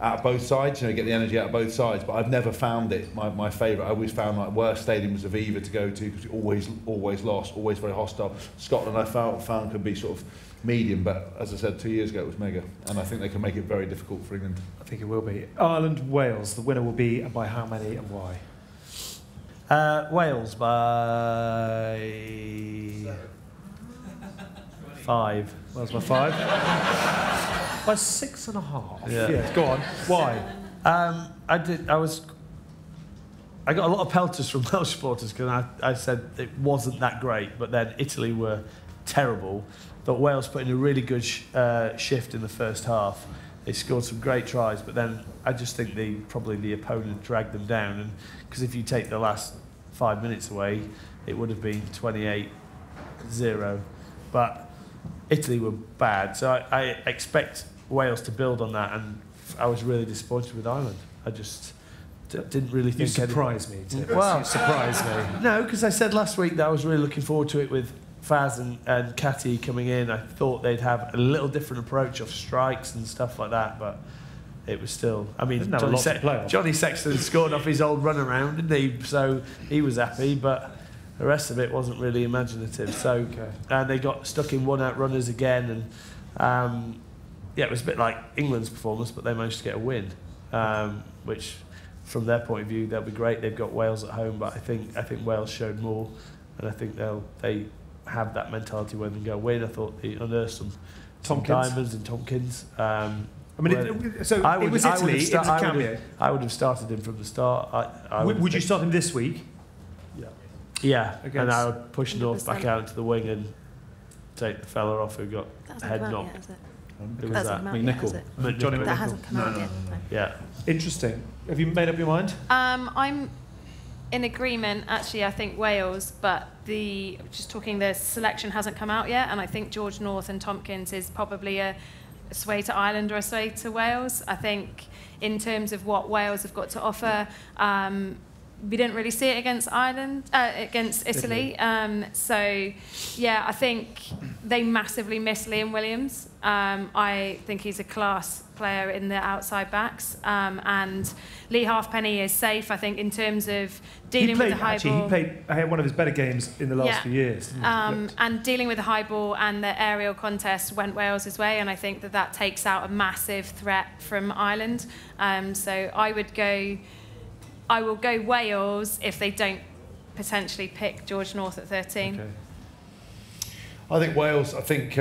out of both sides, get the energy out of both sides. But I've never found it my favourite. I always found worst stadium was Aviva to go to because you always lost, always very hostile. Scotland I found could be sort of medium, but as I said, 2 years ago it was mega, and I think they can make it very difficult for England. I think it will be. Ireland, Wales, the winner will be, and by how many and why? Wales by 5. Wales by 5. By 6.5. Yeah. Yeah. Go on. Why? I got a lot of pelters from Welsh supporters because I said it wasn't that great, but then Italy were terrible. But Wales put in a really good shift in the first half. They scored some great tries, but then I just think probably the opponent dragged them down. And because if you take the last 5 minutes away, it would have been 28-0. But Italy were bad, so I expect Wales to build on that. And I was really disappointed with Ireland. I just didn't really think. You surprised me, Tim. Well, you surprised me. No, because I said last week that I was really looking forward to it with Faz and Catty coming in. I thought they'd have a little different approach of strikes and stuff like that, but it was still... I mean, Johnny Sexton scored off his old runaround, didn't he? So he was happy, but the rest of it wasn't really imaginative. So, and they got stuck in one-out runners again, and yeah, it was a bit like England's performance, but they managed to get a win, which, from their point of view, they'll be great. They've got Wales at home, but I think Wales showed more, and I think they have that mentality when they go win. I thought they unearthed some diamonds and Tompkins. I mean, it was Italy. It was a cameo. I would have started him from the start. Would you start him this week? Yeah. Yeah, okay, and I would push North back out to the wing and take the fella off who got head knocked. That hasn't come out yet. Yeah. Interesting. Have you made up your mind? I'm in agreement. Actually, I think Wales, but the selection hasn't come out yet, and I think George North and Tompkins is probably a sway to Ireland or a sway to Wales. I think in terms of what Wales have got to offer, we didn't really see it against Italy. So yeah, I think they massively miss Liam Williams. I think he's a class player in the outside backs, and Lee Halfpenny is safe. I think in terms of dealing with the high ball, he had one of his better games in the last few years. And dealing with the high ball and the aerial contest went Wales's way, and I think that takes out a massive threat from Ireland. So I will go Wales if they don't potentially pick George North at 13. Okay. I think Wales, Wade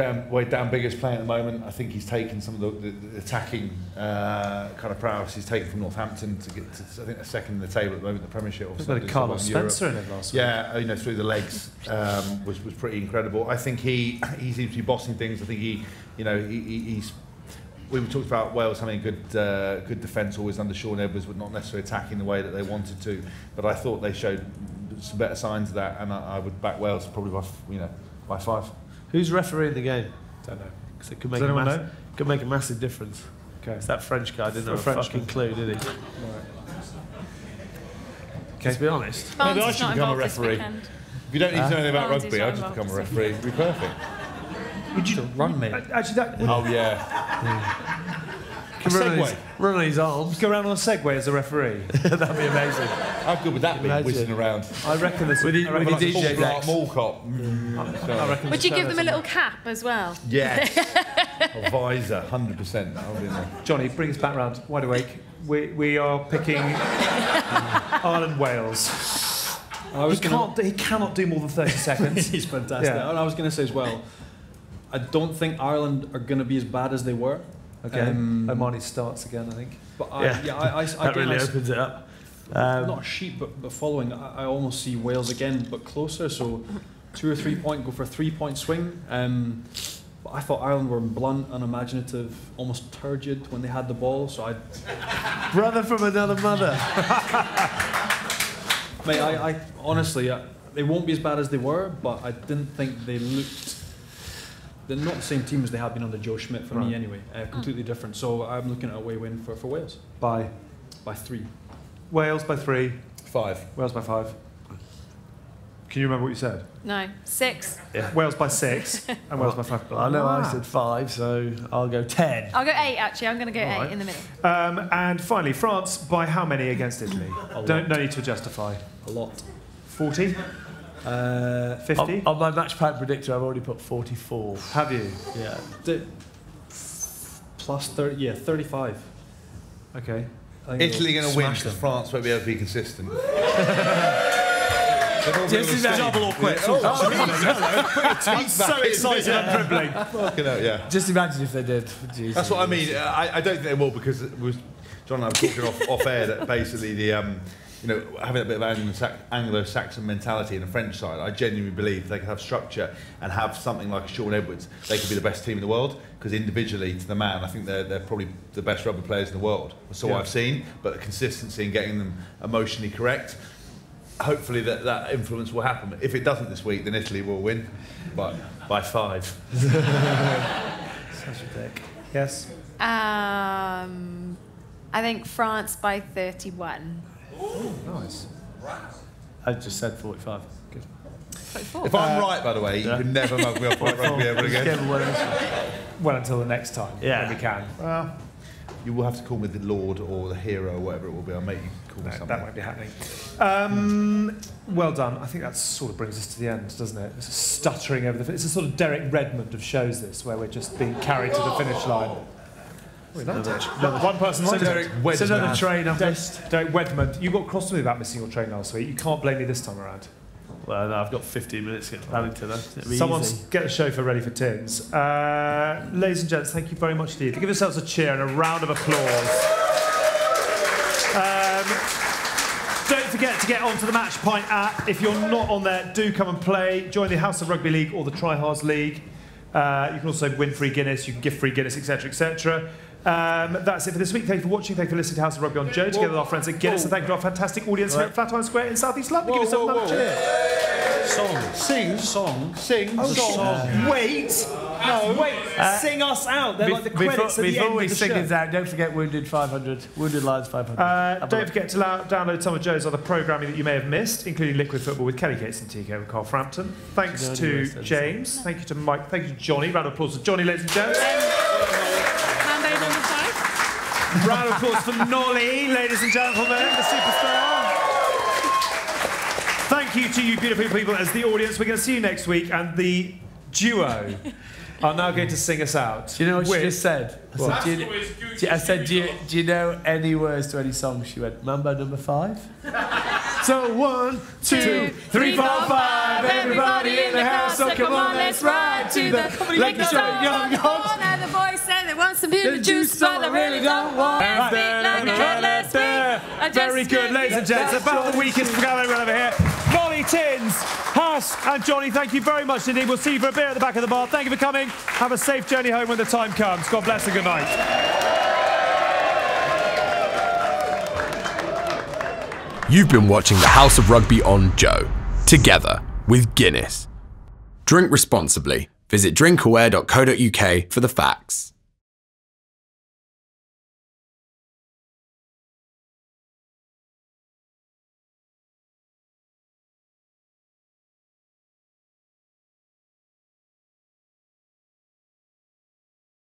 Downbigger's playing at the moment. I think he's taken some of the attacking kind of prowess he's taken from Northampton to get to, I think, they're second in the table at the moment, the Premiership. Obviously, there's Carlos Spencer in it last week. Yeah, through the legs was pretty incredible. I think he seems to be bossing things. I think he's... We talked about Wales having a good defence, always under Sean Edwards, but not necessarily attacking the way that they wanted to. But I thought they showed some better signs of that, and I would back Wales probably by 5. Who's refereeing the game? Don't know. Because it could make a massive difference. Okay. It's that French guy didn't have a fucking clue, did he? Right. Okay. To be honest, maybe I should become a referee. If you don't need to know anything about rugby, I'll just become a referee. It'd be perfect. Would you run me? Actually, that would... Oh, yeah. A segway. Run on his arms. Go around on a segway as a referee. That'd be amazing. How good would that be, whizzing around? I reckon this would be like DJ Dex. Would you give them a little cap as well? Yes. A visor, 100%. That would be nice. Johnny, bring us back round. Wide awake. We are picking Ireland, Wales. He cannot do more than 30 seconds. He's fantastic. Yeah. And I was going to say as well, I don't think Ireland are going to be as bad as they were. Okay. Omani starts again, I think. But that really opens it up. Not a sheep, but following. I almost see Wales again, but closer. So 2 or 3 point, go for a 3 point swing. But I thought Ireland were blunt, unimaginative, almost turgid when they had the ball. So I. Brother from another mother. Mate, I honestly, they won't be as bad as they were, but I didn't think they looked... They're not the same team as they have been under Joe Schmidt, for me anyway. Completely different. So I'm looking at a away win for Wales. By 3. Wales by 3. 5. Wales by 5. Can you remember what you said? No. 6. Yeah. Wales by 6 and Wales by 5. I know I said 5, so I'll go 10. I'll go 8, actually. I'm going to go 8 in the middle. And finally, France by how many against Italy? No need to justify. A lot. 40? 50? On my match pad predictor, I've already put 44. Have you? Yeah. Plus 30, yeah, 35. Okay. Italy going to win because France won't be able to be consistent. This is double or quit. I'm so excited and dribbling. Fucking hell, yeah. Just imagine if they did. Jesus. That's what I mean. I don't think they will because it was John and I were talking off air that basically the having a bit of Anglo-Saxon mentality in the French side, I genuinely believe if they could have structure and have something like Sean Edwards, they could be the best team in the world because individually to the man, I think they're probably the best rugby players in the world. So I've seen, but the consistency in getting them emotionally correct. Hopefully that influence will happen. If it doesn't this week, then Italy will win, but by 5. Such a dick. Yes. I think France by 31. Ooh, nice. I just said 45. Good. 44. If I'm right, by the way, you can never mug me off my rugby ever again. Well, until the next time. Yeah, we can. Well, you will have to call me the Lord or the Hero or whatever it will be. I'll make you call me something. That won't be happening. Well done. I think that sort of brings us to the end, doesn't it? It's a stuttering over the... It's a sort of Derek Redmond of shows, this, where we're just being carried to the finish line. One person liked it. It's another train up. Derek Wedmond. You got cross to me about missing your train last week. You can't blame me this time around. Well, no, I've got 15 minutes to get planning to that. Someone get the chauffeur ready for tins. Ladies and gents, thank you very much indeed. Give yourselves a cheer and a round of applause. Don't forget to get onto the Match Pint app. If you're not on there, do come and play. Join the House of Rugby League or the Tryhards League. You can also win free Guinness, you can give free Guinness, etc., etc. That's it for this week. Thank you for watching. Thank you for listening to House of Rugby on Joe, together with our friends at Guinness, and thank you to our fantastic audience here at Flatiron Square in South East London. Give us another cheer. Sing, song. Wait. No, wait. Sing us out. They're like the credits at the end of the show. Before we sing us out, don't forget Wounded Lions 500. Don't forget to download some of Joe's other programming that you may have missed, including Liquid Football with Kelly Gates and TK with Carl Frampton. Thanks to James. Thank you to Mike. Thank you to Johnny. Round of applause to Johnny, ladies and gents. Handover on the side. Round of applause for Nolli, ladies and gentlemen, the superstar. Thank you to you beautiful people as the audience. We're going to see you next week, and the duo are now going to sing us out. Do you know what she just said? I said, do you know any words to any song? She went, Mambo No. 5. So 1, 2, 3, 4, 5. Everybody in the house, so come on, let's ride to the Lake Show Young Hogs. And the boys said they want some beautiful juice, but they really don't want to be like last week. Very good, ladies and gents. About the weakest gallery over here. Molly Tins, Huss and Johnny, thank you very much indeed. We'll see you for a beer at the back of the bar. Thank you for coming. Have a safe journey home when the time comes. God bless and good night. You've been watching the House of Rugby on Joe, together with Guinness. Drink responsibly. Visit drinkaware.co.uk for the facts.